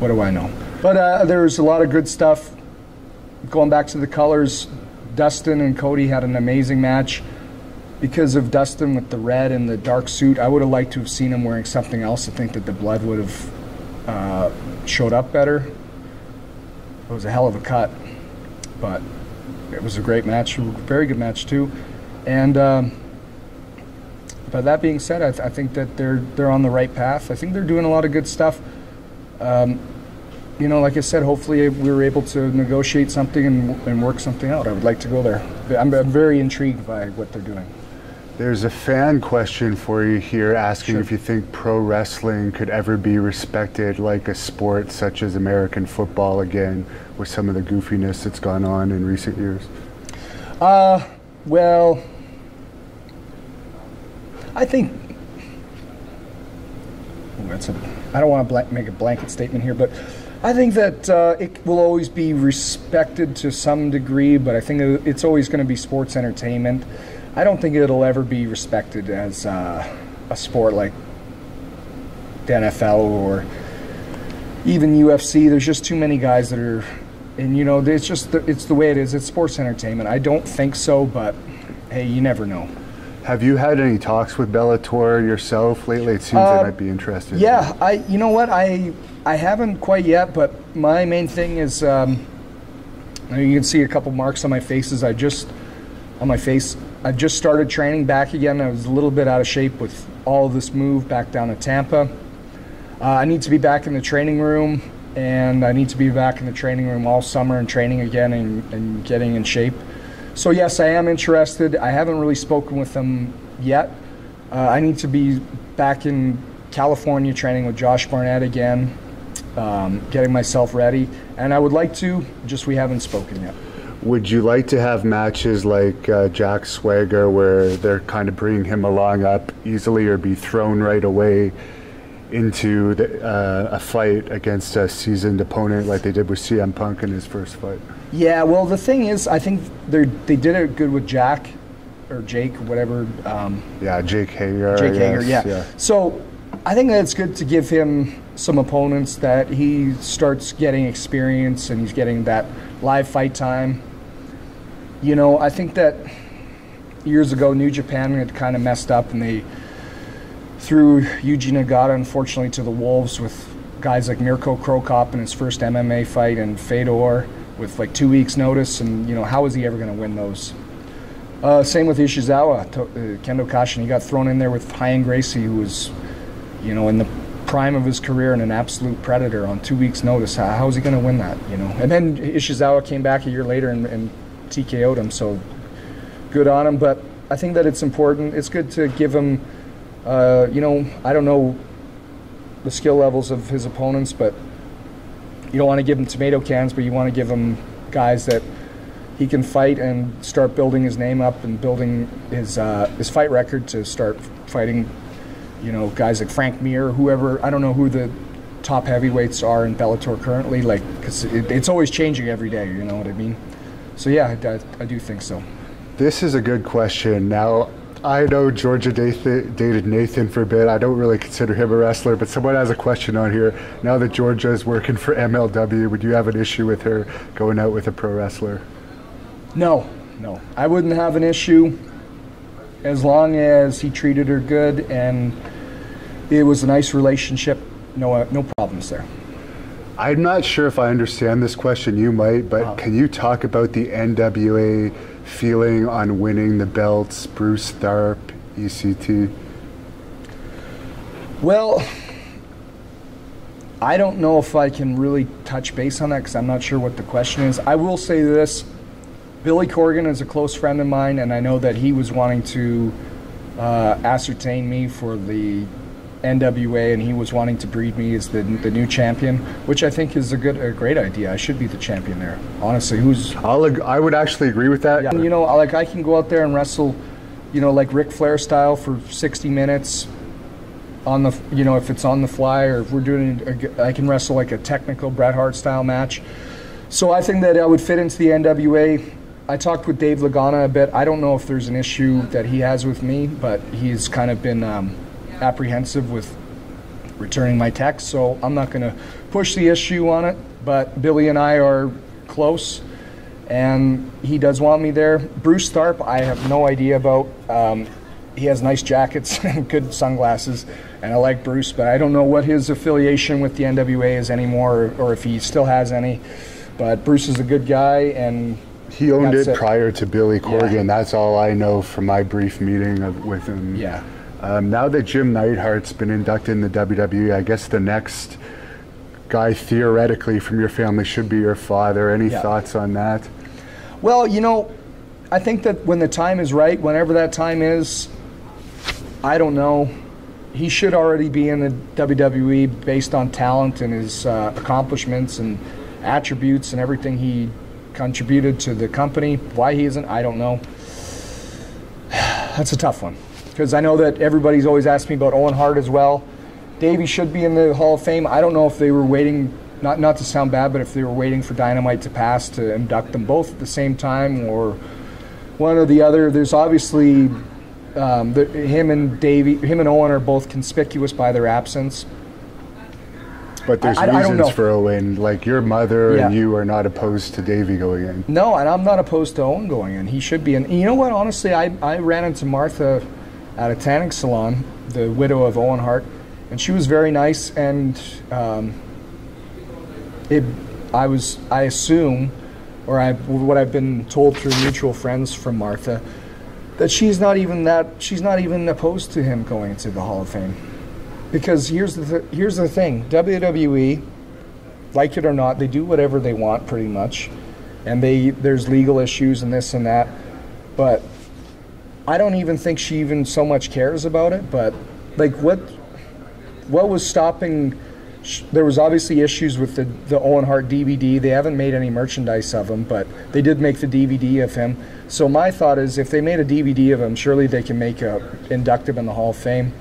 what do I know? But uh, there was a lot of good stuff. Going back to the colors, Dustin and Cody had an amazing match. Because of Dustin with the red and the dark suit, I would have liked to have seen him wearing something else. I think that the blood would have uh, showed up better. It was a hell of a cut, but it was a great match, very good match too. And um, but that being said, I, th I think that they're they're on the right path. I think they're doing a lot of good stuff. Um, you know, like I said, hopefully we were able to negotiate something and, and work something out. I would like to go there. I'm, I'm very intrigued by what they're doing. There's a fan question for you here asking sure. if you think pro wrestling could ever be respected like a sport such as American football again, with some of the goofiness that's gone on in recent years. Uh, well, I think oh, that's a, I don't want to make a blanket statement here, but I think that uh, it will always be respected to some degree, but I think it's always going to be sports entertainment. I don't think it'll ever be respected as uh, a sport like the N F L or even U F C. There's just too many guys that are, and you know, it's just the, it's the way it is. It's sports entertainment. I don't think so, but hey, you never know. Have you had any talks with Bellator yourself lately? It seems uh, they might be interested. Yeah, in I. You know what? I I haven't quite yet, but my main thing is, um, you can see a couple marks on my faces. I just on my face. I just started training back again. I was a little bit out of shape with all of this move back down to Tampa. Uh, I need to be back in the training room, and I need to be back in the training room all summer and training again and, and getting in shape. So yes, I am interested. I haven't really spoken with them yet. Uh, I need to be back in California training with Josh Barnett again, um, getting myself ready. And I would like to, just we haven't spoken yet. Would you like to have matches like uh, Jack Swagger where they're kind of bringing him along up easily or be thrown right away into the, uh, a fight against a seasoned opponent like they did with C M Punk in his first fight? Yeah, well, the thing is, I think they they did it good with Jack or Jake, whatever. Um, yeah, Jake Hager. Jake Hager, yes, yeah. yeah. So I think that it's good to give him some opponents that he starts getting experience and he's getting that live fight time. You know, I think that years ago, New Japan had kind of messed up and they threw Yuji Nagata, unfortunately, to the wolves with guys like Mirko Krokop in his first M M A fight and Fedor with like two weeks notice, and, you know, how is he ever going to win those? Uh, same with Ishizawa, to, uh, Kendo Kashin. He got thrown in there with Hyan Gracie, who was, you know, in the prime of his career and an absolute predator on two weeks notice. How, how is he going to win that, you know? And then Ishizawa came back a year later and, and T K O'd him, so good on him. But I think that it's important. It's good to give him, uh, you know, I don't know the skill levels of his opponents, but you don't want to give him tomato cans, but you want to give him guys that he can fight and start building his name up and building his uh, his fight record to start fighting, you know, guys like Frank Mir, whoever. I don't know who the top heavyweights are in Bellator currently, like, because it, it's always changing every day, you know what I mean? So yeah, I, I do think so. This is a good question. Now, I know Georgia dated Nathan for a bit. I don't really consider him a wrestler, but someone has a question on here. Now that Georgia is working for M L W, would you have an issue with her going out with a pro wrestler? No, no. I wouldn't have an issue as long as he treated her good and it was a nice relationship. No, uh, no problems there. I'm not sure if I understand this question. You might, but uh, can you talk about the N W A feeling on winning the belts, Bruce Tharp, E C T? Well, I don't know if I can really touch base on that because I'm not sure what the question is. I will say this, Billy Corgan is a close friend of mine, and I know that he was wanting to uh, ascertain me for the N W A, and he was wanting to breed me as the, the new champion, which I think is a good, a great idea. I should be the champion there, honestly. Who's I'll ag I would actually agree with that. Yeah. You know, like I can go out there and wrestle, you know, like Ric Flair style for sixty minutes on the, you know, if it's on the fly, or if we're doing, a, I can wrestle like a technical Bret Hart style match. So I think that I would fit into the N W A. I talked with Dave Lagana a bit. I don't know if there's an issue that he has with me, but he's kind of been Um, apprehensive with returning my text, so I'm not going to push the issue on it, but Billy and I are close and he does want me there. Bruce Tharp, I have no idea about. Um, he has nice jackets and good sunglasses, and I like Bruce, but I don't know what his affiliation with the N W A is anymore, or, or if he still has any, but Bruce is a good guy, and he owned it, it prior to Billy Corgan. Yeah. That's all I know from my brief meeting of, with him. Yeah. Um, now that Jim Neidhart's been inducted in the W W E, I guess the next guy theoretically from your family should be your father. Any yeah. thoughts on that? Well, you know, I think that when the time is right, whenever that time is, I don't know. He should already be in the W W E based on talent and his uh, accomplishments and attributes and everything he contributed to the company. Why he isn't, I don't know. That's a tough one, because I know that everybody's always asked me about Owen Hart as well. Davey should be in the Hall of Fame. I don't know if they were waiting, not, not to sound bad, but if they were waiting for Dynamite to pass to induct them both at the same time, or one or the other. There's obviously, um, the, him and Davey, him and Owen are both conspicuous by their absence. But there's I, reasons I for Owen, like your mother yeah. and you are not opposed to Davey going in. No, and I'm not opposed to Owen going in. He should be in. You know what, honestly, I, I ran into Martha at a tanning salon, the widow of Owen Hart, and she was very nice, and um, it, I was, I assume, or I, what I've been told through mutual friends from Martha, that she's not even that, she's not even opposed to him going into the Hall of Fame. Because here's the, th here's the thing, W W E, like it or not, they do whatever they want pretty much, and they, there's legal issues and this and that, but I don't even think she even so much cares about it, but like what what was stopping, sh there was obviously issues with the, the Owen Hart D V D. They haven't made any merchandise of him, but they did make the D V D of him. So my thought is, if they made a D V D of him, surely they can make a, induct him in the Hall of Fame.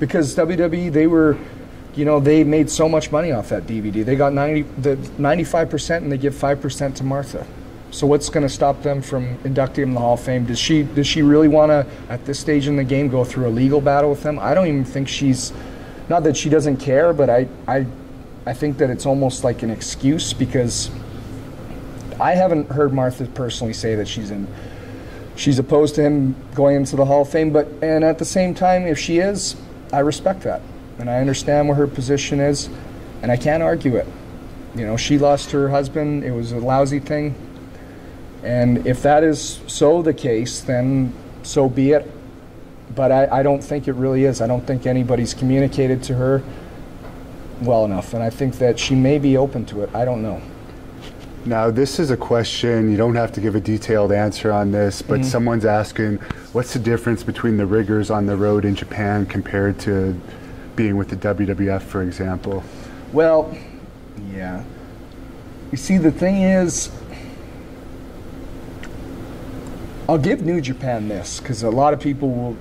Because W W E, they were, you know, they made so much money off that D V D. They got ninety, the ninety-five percent and they give five percent to Martha. So what's going to stop them from inducting him in the Hall of Fame? Does she, does she really want to, at this stage in the game, go through a legal battle with him? I don't even think she's, not that she doesn't care, but I, I, I think that it's almost like an excuse, because I haven't heard Martha personally say that she's in, she's opposed to him going into the Hall of Fame. But, and at the same time, if she is, I respect that, and I understand what her position is, and I can't argue it. You know, she lost her husband. It was a lousy thing. And if that is so the case, then so be it. But I, I don't think it really is. I don't think anybody's communicated to her well enough. And I think that she may be open to it. I don't know. Now, this is a question, you don't have to give a detailed answer on this, but mm-hmm. someone's asking, what's the difference between the rigors on the road in Japan compared to being with the W W F, for example? Well, yeah. You see, the thing is, I'll give New Japan this, because a lot of people will,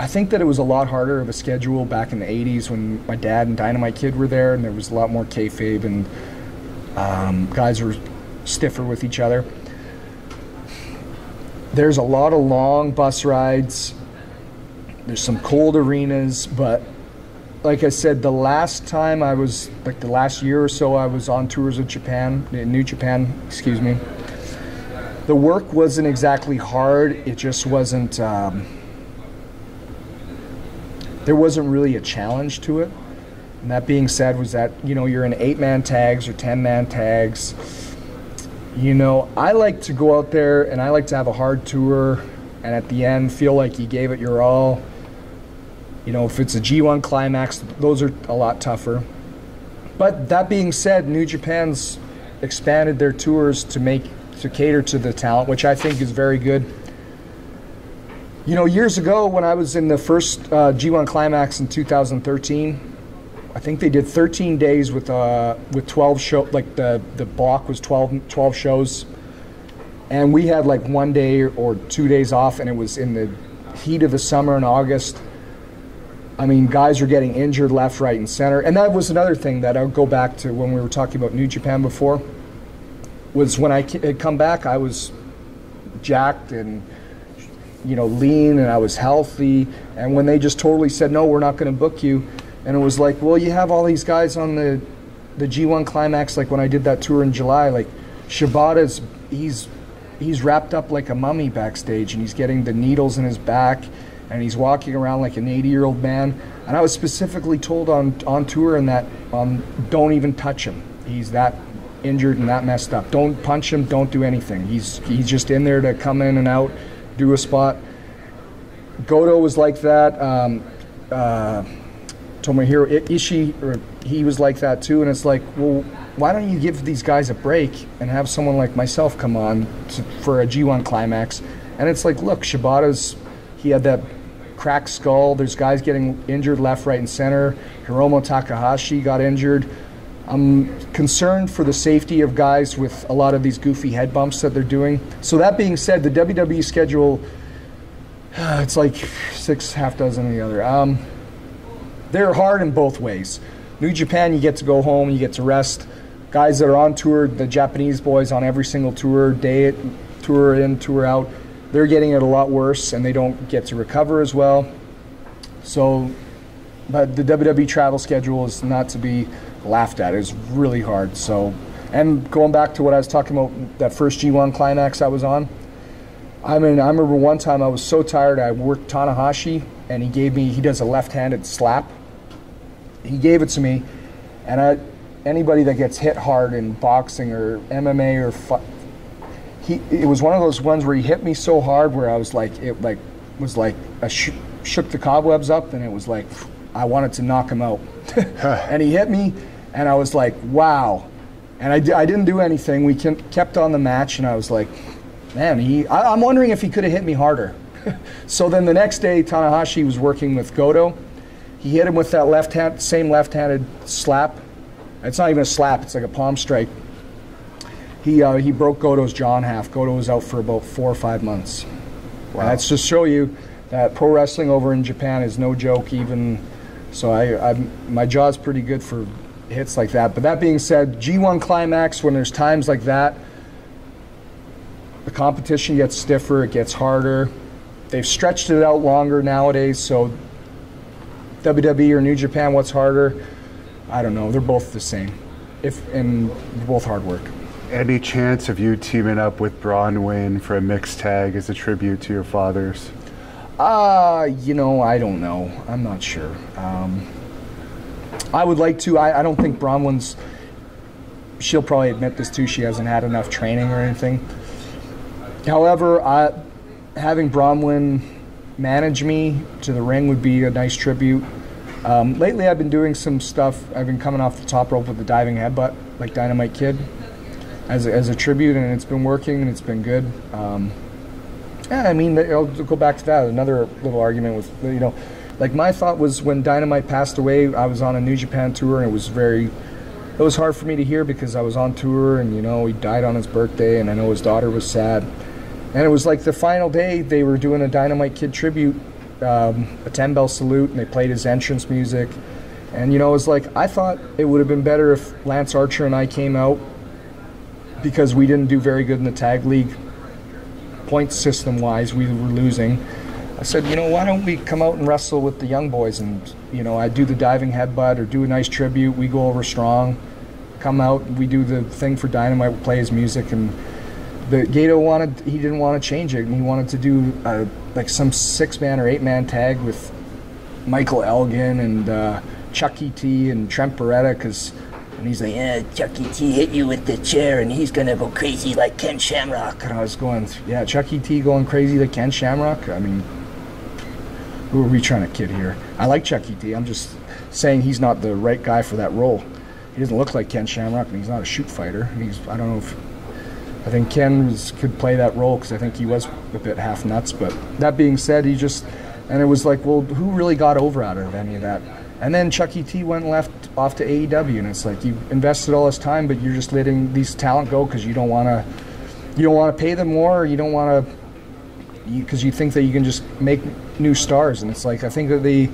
I think that it was a lot harder of a schedule back in the eighties when my dad and Dynamite Kid were there, and there was a lot more kayfabe, and um, guys were stiffer with each other. There's a lot of long bus rides. There's some cold arenas, but like I said, the last time I was, like the last year or so I was on tours of Japan, New Japan, excuse me, the work wasn't exactly hard. It just wasn't, um, there wasn't really a challenge to it. And that being said was that, you know, you're in eight-man tags or ten-man tags. You know, I like to go out there and I like to have a hard tour and at the end feel like you gave it your all. You know, if it's a G one climax, those are a lot tougher. But that being said, New Japan's expanded their tours to make, to cater to the talent, which I think is very good. You know, years ago when I was in the first uh, G one climax in two thousand thirteen, I think they did thirteen days with uh with twelve show, like the the block was twelve shows, and we had like one day or two days off, and it was in the heat of the summer in August. I mean, guys were getting injured left, right, and center, and that was another thing that I'll go back to when we were talking about New Japan before. Was when I had come back, I was jacked and, you know, lean, and I was healthy, and when they just totally said, no, we're not going to book you. And it was like, well, you have all these guys on the the G one climax, like when I did that tour in July, like Shibata's, he's he's wrapped up like a mummy backstage, and he's getting the needles in his back, and he's walking around like an eighty-year-old man. And I was specifically told on on tour and that um, don't even touch him. He's that injured and that messed up. Don't punch him, don't do anything. He's he's just in there to come in and out, do a spot. Goto was like that. Um, uh, Tomohiro Ishii, or he was like that too, and it's like, well, why don't you give these guys a break and have someone like myself come on to, for a G one climax? And it's like, look, Shibata's, he had that cracked skull. There's guys getting injured left, right, and center. Hiromu Takahashi got injured. I'm concerned for the safety of guys with a lot of these goofy head bumps that they're doing. So that being said, the W W E schedule, it's like six, half dozen of the other. Um, They're hard in both ways. New Japan, you get to go home, you get to rest. Guys that are on tour, the Japanese boys on every single tour, day tour in, tour out, they're getting it a lot worse and they don't get to recover as well. So, but the W W E travel schedule is not to be laughed at. It's really hard. So, and going back to what I was talking about, that first G one climax I was on, I mean, I remember one time I was so tired, I worked Tanahashi, and he gave me, he does a left-handed slap. He gave it to me, and I, anybody that gets hit hard in boxing or M M A or fu he, it was one of those ones where he hit me so hard where I was like, it like was like I sh shook the cobwebs up, and it was like I wanted to knock him out. And he hit me, and I was like, wow. And I, d I didn't do anything. We kept on the match, and I was like, man, he. I, I'm wondering if he could have hit me harder. So then the next day, Tanahashi was working with Goto. He hit him with that left hand, same left-handed slap. It's not even a slap, it's like a palm strike. He, uh, he broke Goto's jaw in half. Goto was out for about four or five months. Wow. And that's to show you that pro wrestling over in Japan is no joke even. So I, I, my jaw's pretty good for hits like that. But that being said, G one climax, when there's times like that, the competition gets stiffer, it gets harder. They've stretched it out longer nowadays, so W W E or New Japan, what's harder? I don't know. They're both the same, if and both hard work. Any chance of you teaming up with Bron Wynn for a mixed tag as a tribute to your fathers? Uh, you know, I don't know. I'm not sure. Um, I would like to. I, I don't think Bron Wynn's, she'll probably admit this too, she hasn't had enough training or anything. However, I... having Bronwyn manage me to the ring would be a nice tribute. Um, lately I've been doing some stuff. I've been coming off the top rope with the diving headbutt, like Dynamite Kid, as a, as a tribute, and it's been working, and it's been good. Um, yeah, I mean, I'll go back to that. Another little argument with, you know, like my thought was when Dynamite passed away, I was on a New Japan tour, and it was very, it was hard for me to hear because I was on tour, and, you know, he died on his birthday, and I know his daughter was sad. And it was like the final day they were doing a Dynamite Kid tribute um, a ten bell salute, and they played his entrance music. And, you know, it was like, I thought it would have been better if Lance Archer and I came out, because we didn't do very good in the tag league. Point system-wise, we were losing. I said, you know, why don't we come out and wrestle with the young boys? And, you know, I do the diving headbutt or do a nice tribute. We go over strong, come out, we do the thing for Dynamite, we play his music. And the Gato wanted, he didn't want to change it. And he wanted to do uh, like some six-man or eight-man tag with Michael Elgin and uh, Chuck E. T. and Trent Beretta, because and he's like, yeah, Chuck E. T. hit you with the chair, and he's gonna go crazy like Ken Shamrock. And I was going, yeah, Chuck E. T. going crazy like Ken Shamrock. I mean, who are we trying to kid here? I like Chuck E. T. I'm just saying he's not the right guy for that role. He doesn't look like Ken Shamrock, and he's not a shoot fighter. He's, I don't know if, I think Ken was, could play that role, because I think he was a bit half nuts. But that being said, he just, and it was like, well, who really got over out of any of that? And then Chuck E. T. went and left off to A E W, and it's like, you invested all this time, but you're just letting these talent go because you don't want to, you don't want to pay them more, or you don't want to, because you, you think that you can just make new stars. And it's like, I think that the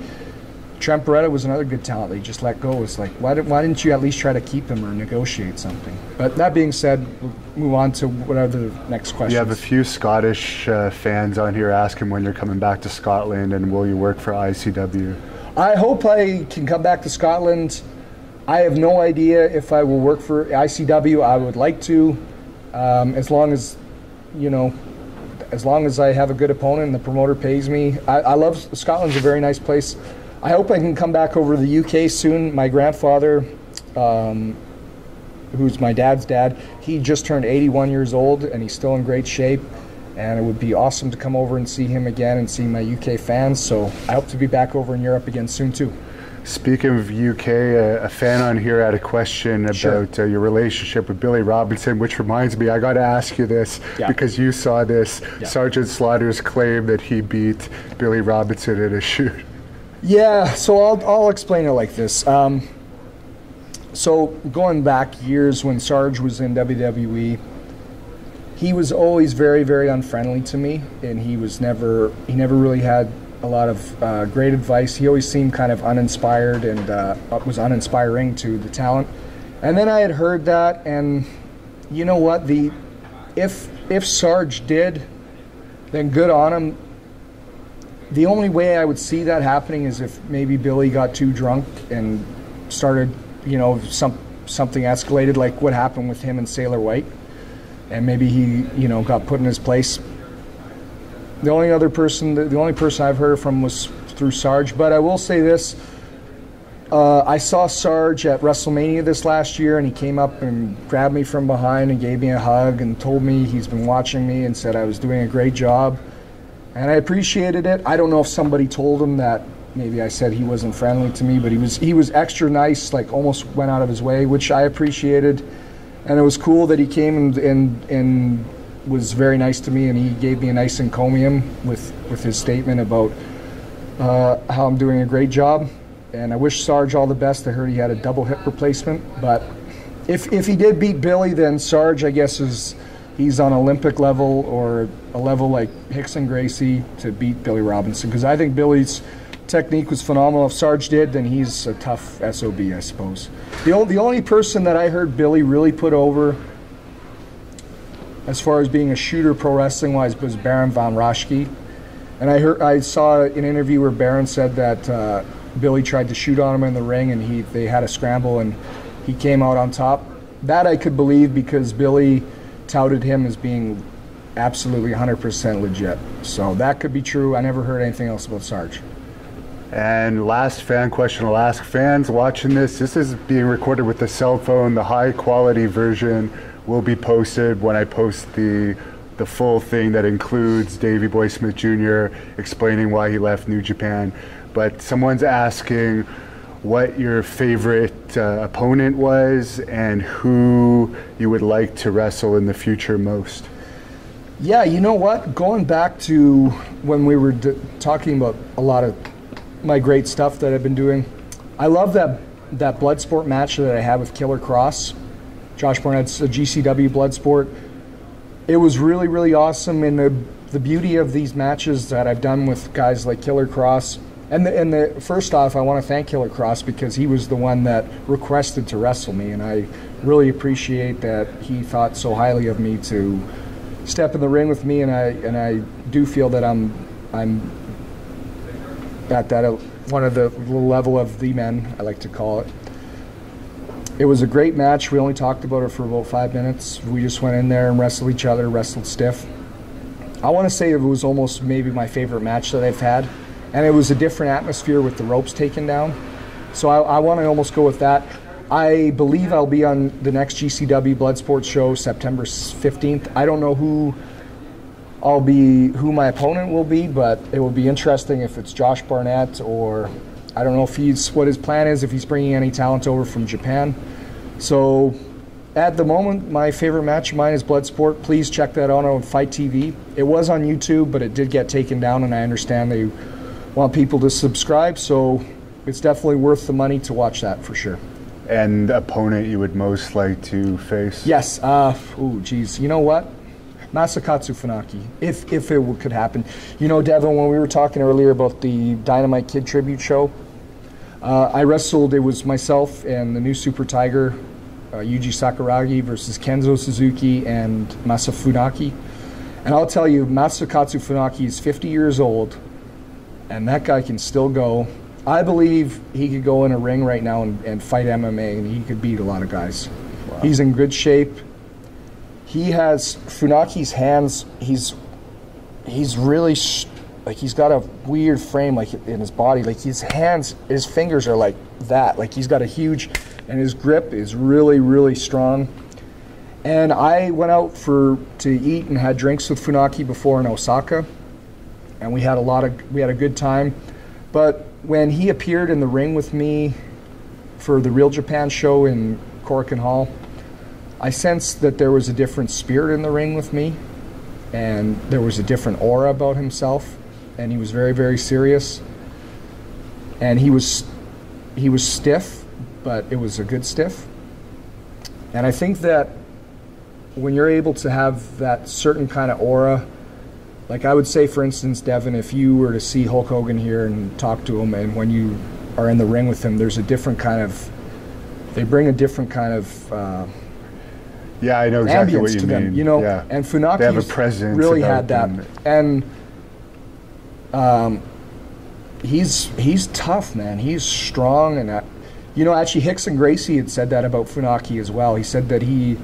Trent Beretta was another good talent they just let go. It's like, why did, why didn't you at least try to keep him or negotiate something? But that being said, we'll move on to whatever the next question. You have a few Scottish uh, fans on here asking when you're coming back to Scotland and will you work for I C W. I hope I can come back to Scotland. I have no idea if I will work for I C W. I would like to, um, as long as, you know, as long as I have a good opponent and the promoter pays me. I, I love, Scotland's a very nice place. I hope I can come back over to the U K soon. My grandfather, um, who's my dad's dad, he just turned eighty-one years old and he's still in great shape. And it would be awesome to come over and see him again and see my U K fans. So I hope to be back over in Europe again soon too. Speaking of U K, a, a fan on here had a question about sure. uh, your relationship with Billy Robinson, which reminds me, I got to ask you this yeah. because you saw this. Yeah. Sergeant Slaughter's claim that he beat Billy Robinson at a shoot. Yeah, so I'll, I'll explain it like this. Um, so going back years when Sarge was in W W E, he was always very, very unfriendly to me, and he was never, he never really had a lot of uh, great advice. He always seemed kind of uninspired and uh, was uninspiring to the talent. And then I had heard that, and you know what, the, if, if Sarge did, then good on him. The only way I would see that happening is if maybe Billy got too drunk and started, you know, some, something escalated like what happened with him and Sailor White. And maybe he, you know, got put in his place. The only other person, the only person I've heard from was through Sarge. But I will say this: uh, I saw Sarge at WrestleMania this last year, and he came up and grabbed me from behind and gave me a hug and told me he's been watching me and said I was doing a great job, and I appreciated it. I don't know if somebody told him that maybe I said he wasn't friendly to me, but he was. He was extra nice, like almost went out of his way, which I appreciated. And it was cool that he came and, and, and was very nice to me, and he gave me a nice encomium with, with his statement about uh, how I'm doing a great job. And I wish Sarge all the best. I heard he had a double hip replacement. But if, if he did beat Billy, then Sarge, I guess, is he's on Olympic level or a level like Hicks and Gracie to beat Billy Robinson. Because I think Billy's technique was phenomenal. If Sarge did, then he's a tough S O B, I suppose. The, o the only person that I heard Billy really put over as far as being a shooter pro wrestling-wise was Baron Von Raschke. And I, heard, I saw an interview where Baron said that uh, Billy tried to shoot on him in the ring, and he, they had a scramble, and he came out on top. That I could believe because Billy touted him as being absolutely one hundred percent legit. So that could be true. I never heard anything else about Sarge. And last fan question I'll ask fans watching this. This is being recorded with the cell phone. The high quality version will be posted when I post the the full thing that includes Davey Boy Smith Junior explaining why he left New Japan. But someone's asking what your favorite uh, opponent was and who you would like to wrestle in the future most. Yeah, you know what? Going back to when we were d talking about a lot of my great stuff that I've been doing. I love that that blood sport match that I had with Killer Cross. Josh Barnett's a G C W blood sport. it was really, really awesome. And the the beauty of these matches that I've done with guys like Killer Cross, and the, and the first off, I want to thank Killer Cross because he was the one that requested to wrestle me, and I really appreciate that he thought so highly of me to step in the ring with me. And I and I do feel that I'm I'm at that one of the level of the men, I like to call it. It was a great match. We only talked about it for about five minutes. We just went in there and wrestled each other, wrestled stiff. I want to say it was almost maybe my favorite match that I've had. And it was a different atmosphere with the ropes taken down. So I, I want to almost go with that. I believe I'll be on the next G C W Bloodsport show September fifteenth. I don't know who I'll be, who my opponent will be, but it will be interesting if it's Josh Barnett, or I don't know if he's, what his plan is, if he's bringing any talent over from Japan. So at the moment, my favorite match of mine is Bloodsport. Please check that out on Fight T V. It was on YouTube, but it did get taken down, and I understand they want people to subscribe, so it's definitely worth the money to watch that for sure. And the opponent you would most like to face? Yes. Uh, oh, geez. You know what? Masakatsu Funaki, if if it could happen. You know, Devin, when we were talking earlier about the Dynamite Kid tribute show, uh, I wrestled, it was myself and the new Super Tiger, uh, Yuji Sakuragi versus Kenzo Suzuki and Masa Funaki. And I'll tell you, Masakatsu Funaki is fifty years old, and that guy can still go. I believe he could go in a ring right now and, and fight M M A, and he could beat a lot of guys. Wow. He's in good shape. He has Funaki's hands. He's he's really sh like he's got a weird frame like in his body. Like his hands, his fingers are like that. Like he's got a huge, and his grip is really really strong. And I went out for to eat and had drinks with Funaki before in Osaka, and we had a lot of we had a good time. But when he appeared in the ring with me for the Real Japan show in Korakuen Hall, I sensed that there was a different spirit in the ring with me, and there was a different aura about himself, and he was very, very serious. And he was, he was stiff, but it was a good stiff. And I think that when you're able to have that certain kind of aura, like I would say, for instance, Devin, if you were to see Hulk Hogan here and talk to him, and when you are in the ring with him, there's a different kind of, they bring a different kind of, uh, yeah, I know exactly what you mean. Them, you know, yeah. And Funaki really had that, them. and um, he's he's tough, man. He's strong, and uh, you know, actually Hicks and Gracie had said that about Funaki as well. He said that he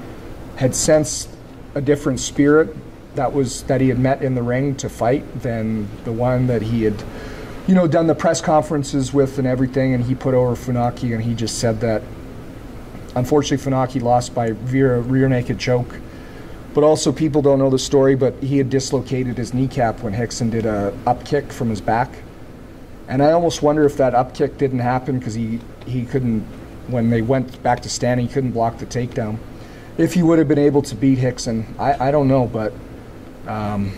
had sensed a different spirit that was that he had met in the ring to fight than the one that he had, you know, done the press conferences with and everything. And he put over Funaki, and he just said that. Unfortunately, Funaki lost by via rear naked choke. But also, people don't know the story, but he had dislocated his kneecap when Hickson did a up kick from his back. And I almost wonder if that up kick didn't happen because he, he couldn't, when they went back to standing, he couldn't block the takedown. If he would have been able to beat Hickson, I, I don't know, but, um,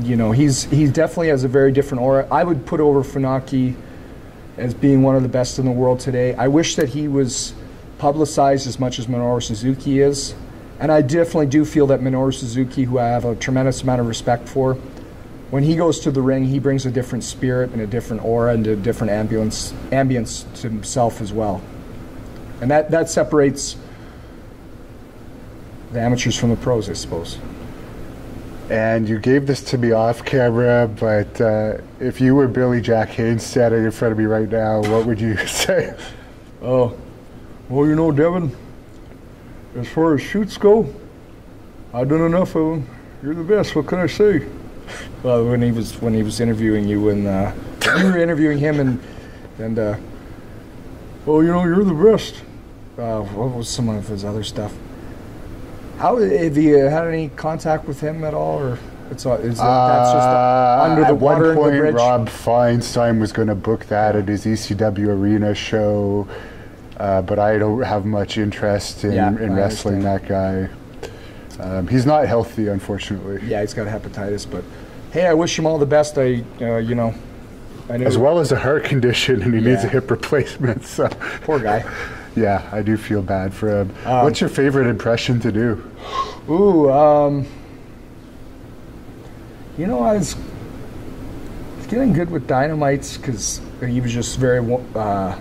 you know, he's he definitely has a very different aura. I would put over Funaki as being one of the best in the world today. I wish that he was publicized as much as Minoru Suzuki is. And I definitely do feel that Minoru Suzuki, who I have a tremendous amount of respect for, when he goes to the ring, he brings a different spirit and a different aura and a different ambience, ambience to himself as well. And that, that separates the amateurs from the pros, I suppose. And you gave this to me off camera, but uh, if you were Billy Jack Haynes standing in front of me right now, what would you say? Oh. Well, you know, Devin, as far as shoots go, I've done enough of them. You're the best. What can I say? Well, when he was when he was interviewing you, and uh, you were interviewing him, and and uh, well, you know, you're the best. Uh, what was some of his other stuff? How have you had any contact with him at all, or? It's, is it, that's just uh, under the at water one point, the bridge? Rob Feinstein was going to book that at his E C W Arena show. Uh, but I don't have much interest in, yeah, in wrestling that guy. Um, he's not healthy, unfortunately. Yeah, he's got hepatitis, but hey, I wish him all the best. I, uh, you know, I knew as well as a heart condition, and he yeah. needs a hip replacement. So poor guy. Yeah, I do feel bad for him. Um, What's your favorite impression to do? Ooh, um, you know, I was getting good with Dynamites because he was just very uh,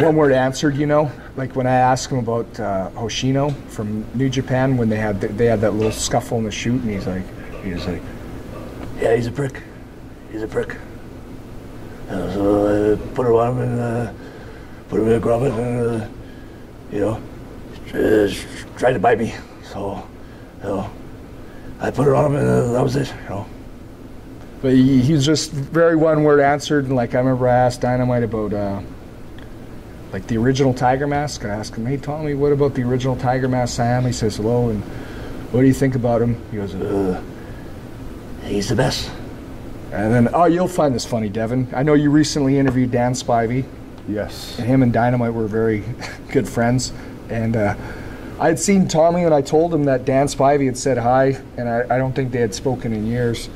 one-word answered, you know. Like when I asked him about uh, Hoshino from New Japan, when they had th they had that little scuffle in the shoot, and he's like, he was like, yeah, he's a prick. He's a prick. Uh, so I put him on him and uh, put him in a grommet and, uh, you know, uh, tried to bite me. So, you know, I put it on him and uh, that was it, you know. But he, he was just very one-word answered. And like I remember I asked Dynamite about uh, like the original Tiger Mask. I asked him, hey Tommy, what about the original Tiger Mask Sam? He says hello and what do you think about him? He goes, uh, he's the best. And then, oh, you'll find this funny, Devin. I know you recently interviewed Dan Spivey. Yes. And him and Dynamite were very good friends. And uh, I had seen Tommy and I told him that Dan Spivey had said hi, and I, I don't think they had spoken in years.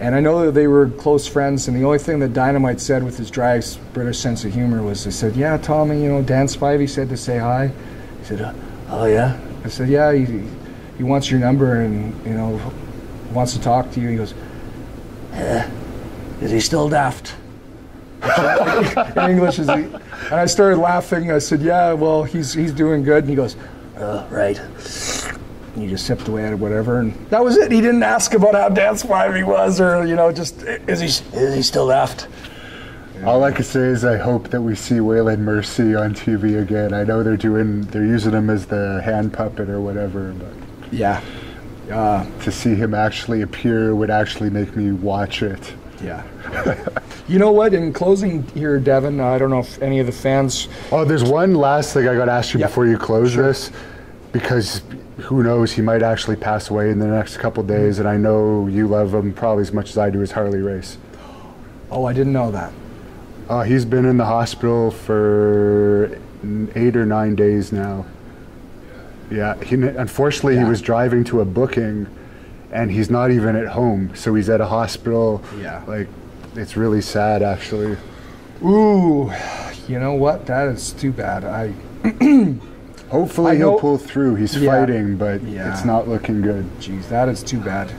And I know that they were close friends, and the only thing that Dynamite said with his dry British sense of humor was, they said, yeah, Tommy, you know, Dan Spivey said to say hi. He said, oh, yeah? I said, yeah, he, he wants your number and, you know, wants to talk to you. He goes, yeah, is he still daft? In English, is he? And I started laughing. I said, yeah, well, he's, he's doing good. And he goes, oh, right. And you just sipped away at it, whatever, and that was it. He didn't ask about how Dan Spivey was, or you know, just is he is he still left? Yeah. All I can say is I hope that we see Waylon Mercy on T V again. I know they're doing, they're using him as the hand puppet or whatever, but yeah, uh, to see him actually appear would actually make me watch it. Yeah. You know what? In closing here, Devin, I don't know if any of the fans. Oh, there's one last thing I got to ask you, yep, before you close, sure, this, because who knows, he might actually pass away in the next couple days, and I know you love him probably as much as I do, as Harley Race. Oh, I didn't know that. Uh, he's been in the hospital for eight or nine days now. Yeah, he, unfortunately, yeah, he was driving to a booking, and he's not even at home, so he's at a hospital. Yeah. Like, it's really sad, actually. Ooh, you know what? That is too bad. I... Hopefully he'll pull through. He's yeah. fighting, but yeah. it's not looking good. Jeez, that is too bad.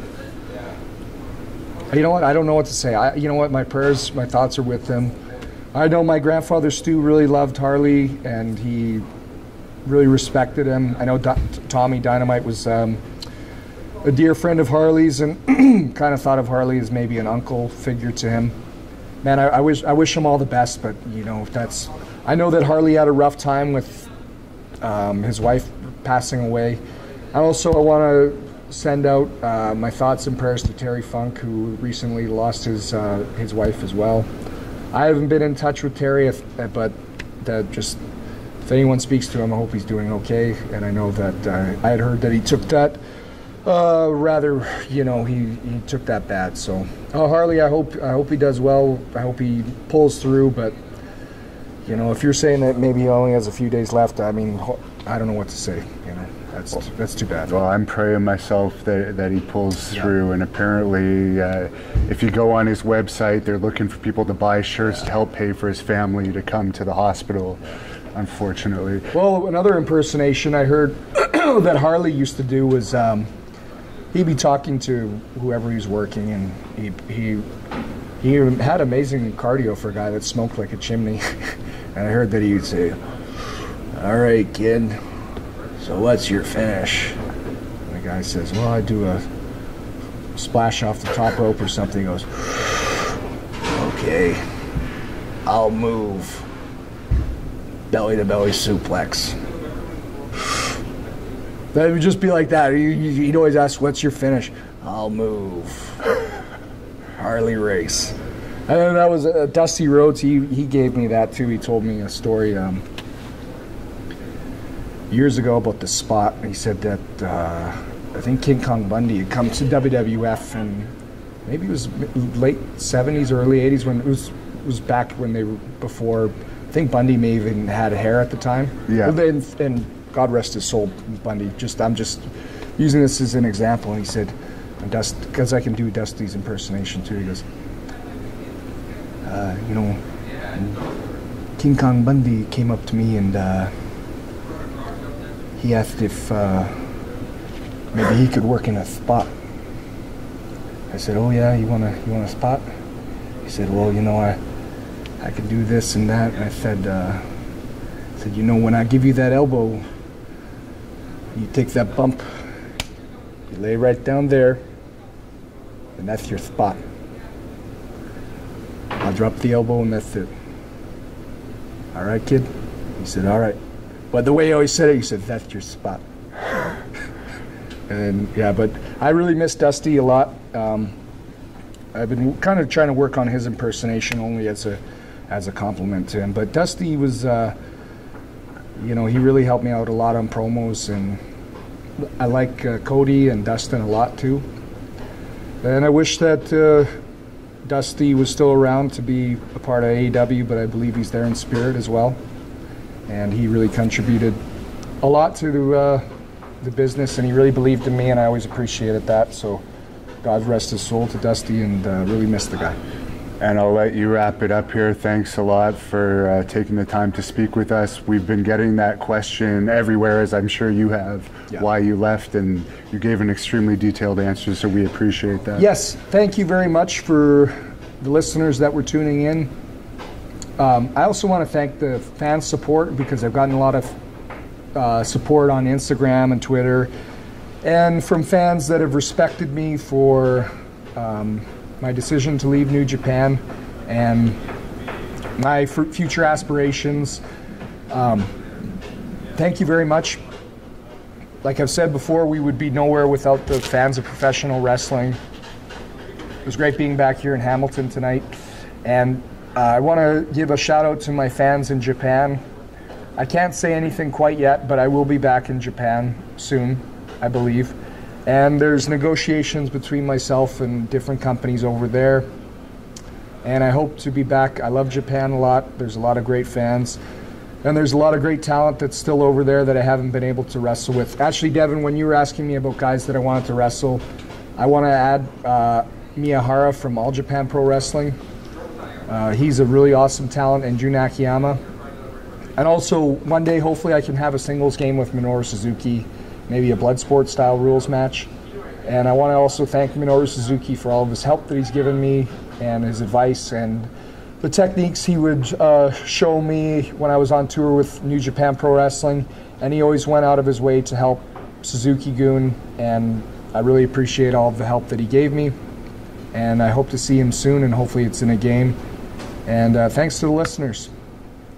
You know what? I don't know what to say. I, you know what? My prayers, my thoughts are with him. I know my grandfather Stu really loved Harley, and he really respected him. I know Do Tommy Dynamite was um, a dear friend of Harley's, and kind of thought of Harley as maybe an uncle figure to him. Man, I, I wish I wish him all the best, but you know, that's. I know that Harley had a rough time with. Um, his wife passing away. I also want to send out uh, my thoughts and prayers to Terry Funk, who recently lost his uh, his wife as well. I haven't been in touch with Terry, if, but that just if anyone speaks to him, I hope he's doing okay. And I know that uh, I had heard that he took that uh, rather, you know, he, he took that bad. So uh, Harley, I hope I hope he does well. I hope he pulls through, but. You know, if you're saying that maybe he only has a few days left, I mean, I don't know what to say. You know, that's well, that's too bad. Well, I'm praying myself that that he pulls yeah. through. And apparently, uh, if you go on his website, they're looking for people to buy shirts yeah. to help pay for his family to come to the hospital. Yeah. Unfortunately. Well, another impersonation I heard that Harley used to do was um, he'd be talking to whoever he's working, and he he. He had amazing cardio for a guy that smoked like a chimney. And I heard that he'd say, all right, kid, so what's your finish? And the guy says, well, I do a splash off the top rope or something. He goes, okay, I'll move. Belly-to-belly suplex. That would just be like that. He'd always ask, what's your finish? I'll move. Harley Race. And then that was uh, Dusty Rhodes. He, he gave me that too. He told me a story um, years ago about the spot. He said that uh, I think King Kong Bundy had come to W W F, and maybe it was late seventies, early eighties, when it was, it was back when they were before. I think Bundy may even had hair at the time. Yeah. And, and God rest his soul, Bundy. Just I'm just using this as an example. And he said, Dust, because I can do Dusty's impersonation too. He goes, uh, you know, King Kong Bundy came up to me and uh, he asked if uh, maybe he could work in a spot. I said, oh yeah, you want to you want a spot? He said, well, you know, I I could do this and that. And I said, uh, I said, you know, when I give you that elbow, you take that bump, you lay right down there, and that's your spot. I'll drop the elbow and that's it. All right, kid? He said, all right. But the way he always said it, he said, that's your spot. And yeah, but I really miss Dusty a lot. Um, I've been kind of trying to work on his impersonation only as a as a compliment to him. But Dusty was, uh, you know, he really helped me out a lot on promos. And I like uh, Cody and Dustin a lot too. And I wish that uh, Dusty was still around to be a part of A E W, but I believe he's there in spirit as well. And he really contributed a lot to the, uh, the business, and he really believed in me, and I always appreciated that. So God rest his soul to Dusty, and uh, really miss the guy. And I'll let you wrap it up here. Thanks a lot for uh, taking the time to speak with us. We've been getting that question everywhere, as I'm sure you have, yeah. Why you left, and you gave an extremely detailed answer, so we appreciate that. Yes, thank you very much for the listeners that were tuning in. Um, I also want to thank the fan support, because I've gotten a lot of uh, support on Instagram and Twitter, and from fans that have respected me for um, my decision to leave New Japan and my f future aspirations. Um, thank you very much. Like I've said before, we would be nowhere without the fans of professional wrestling. It was great being back here in Hamilton tonight. And uh, I want to give a shout out to my fans in Japan. I can't say anything quite yet, but I will be back in Japan soon, I believe. And there's negotiations between myself and different companies over there. And I hope to be back. I love Japan a lot. There's a lot of great fans. And there's a lot of great talent that's still over there that I haven't been able to wrestle with. Actually, Devin, when you were asking me about guys that I wanted to wrestle, I want to add uh, Miyahara from All Japan Pro Wrestling. Uh, he's a really awesome talent. And Jun Akiyama. And also, one day, hopefully, I can have a singles game with Minoru Suzuki. Maybe a blood sport style rules match. And I want to also thank Minoru Suzuki for all of his help that he's given me, and his advice, and the techniques he would uh, show me when I was on tour with New Japan Pro Wrestling. And he always went out of his way to help Suzuki-gun, and I really appreciate all of the help that he gave me. And I hope to see him soon, and hopefully it's in a game. And uh, thanks to the listeners.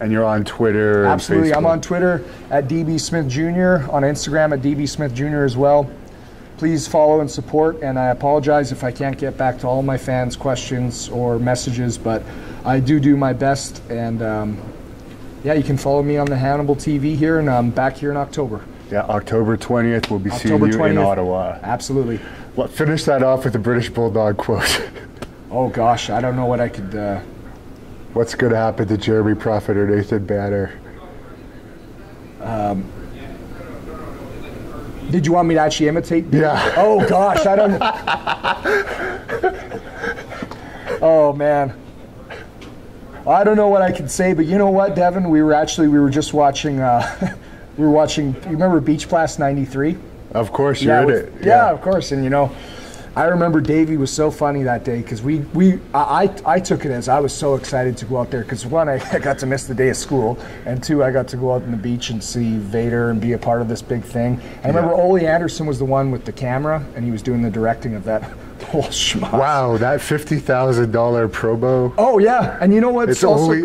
And you're on Twitter? Absolutely. And I'm on Twitter at D B Smith Junior, on Instagram at D B Smith Junior as well. Please follow and support, and I apologize if I can't get back to all my fans' questions or messages, but I do do my best. And um, yeah, you can follow me on the Hannibal T V here, and I'm back here in October. Yeah, October twentieth, we'll be October seeing you twentieth. In Ottawa. Absolutely. Well, finish that off with a British Bulldog quote. Oh gosh, I don't know what I could... Uh, What's going to happen to Jeremy Proffitt or Nathan Banner? Um, did you want me to actually imitate? Yeah. Oh, gosh, I don't... Oh, man. I don't know what I can say, but you know what, Devin? We were actually, we were just watching, uh, we were watching, you remember Beach Blast ninety-three? Of course, you're yeah, in with, it. Yeah, yeah, of course, and you know... I remember Davey was so funny that day, because we, we I, I, I took it as I was so excited to go out there, because one, I, I got to miss the day of school, and two, I got to go out on the beach and see Vader and be a part of this big thing. I yeah. remember Ole Anderson was the one with the camera, and he was doing the directing of that whole schmuck. Wow, that fifty thousand dollar promo. Oh, yeah, and you know what? It's also, only...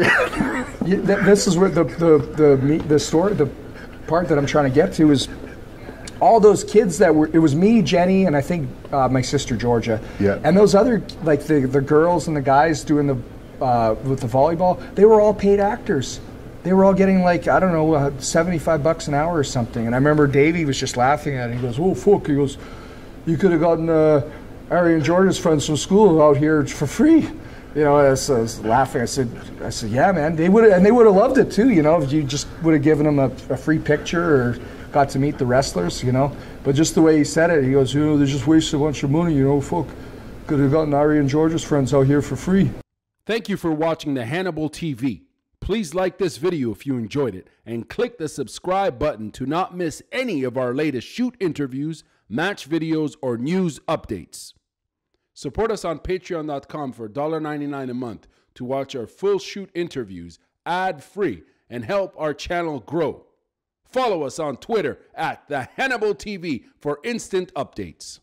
you, th this is where the, the, the, the, the, story, the part that I'm trying to get to is... all those kids that were, it was me, Jenny, and I think uh, my sister Georgia, yeah. and those other, like the, the girls and the guys doing the, uh, with the volleyball, they were all paid actors. They were all getting like, I don't know, uh, seventy-five bucks an hour or something. And I remember Davey was just laughing at it. He goes, oh, fuck, he goes, you could have gotten uh, Ari and Georgia's friends from school out here for free. You know, I was, I was laughing. I said, I said, yeah, man, they would, and they would have loved it too, you know, if you just would have given them a, a free picture or... got to meet the wrestlers, you know. But just the way he said it, he goes, you know, they just wasted a bunch of money, you know, fuck. Could have gotten Ari and George's friends out here for free. Thank you for watching the Hannibal T V. Please like this video if you enjoyed it, and click the subscribe button to not miss any of our latest shoot interviews, match videos, or news updates. Support us on patreon dot com for one dollar ninety-nine a month to watch our full shoot interviews ad-free and help our channel grow. Follow us on Twitter at the Hannibal T V for instant updates.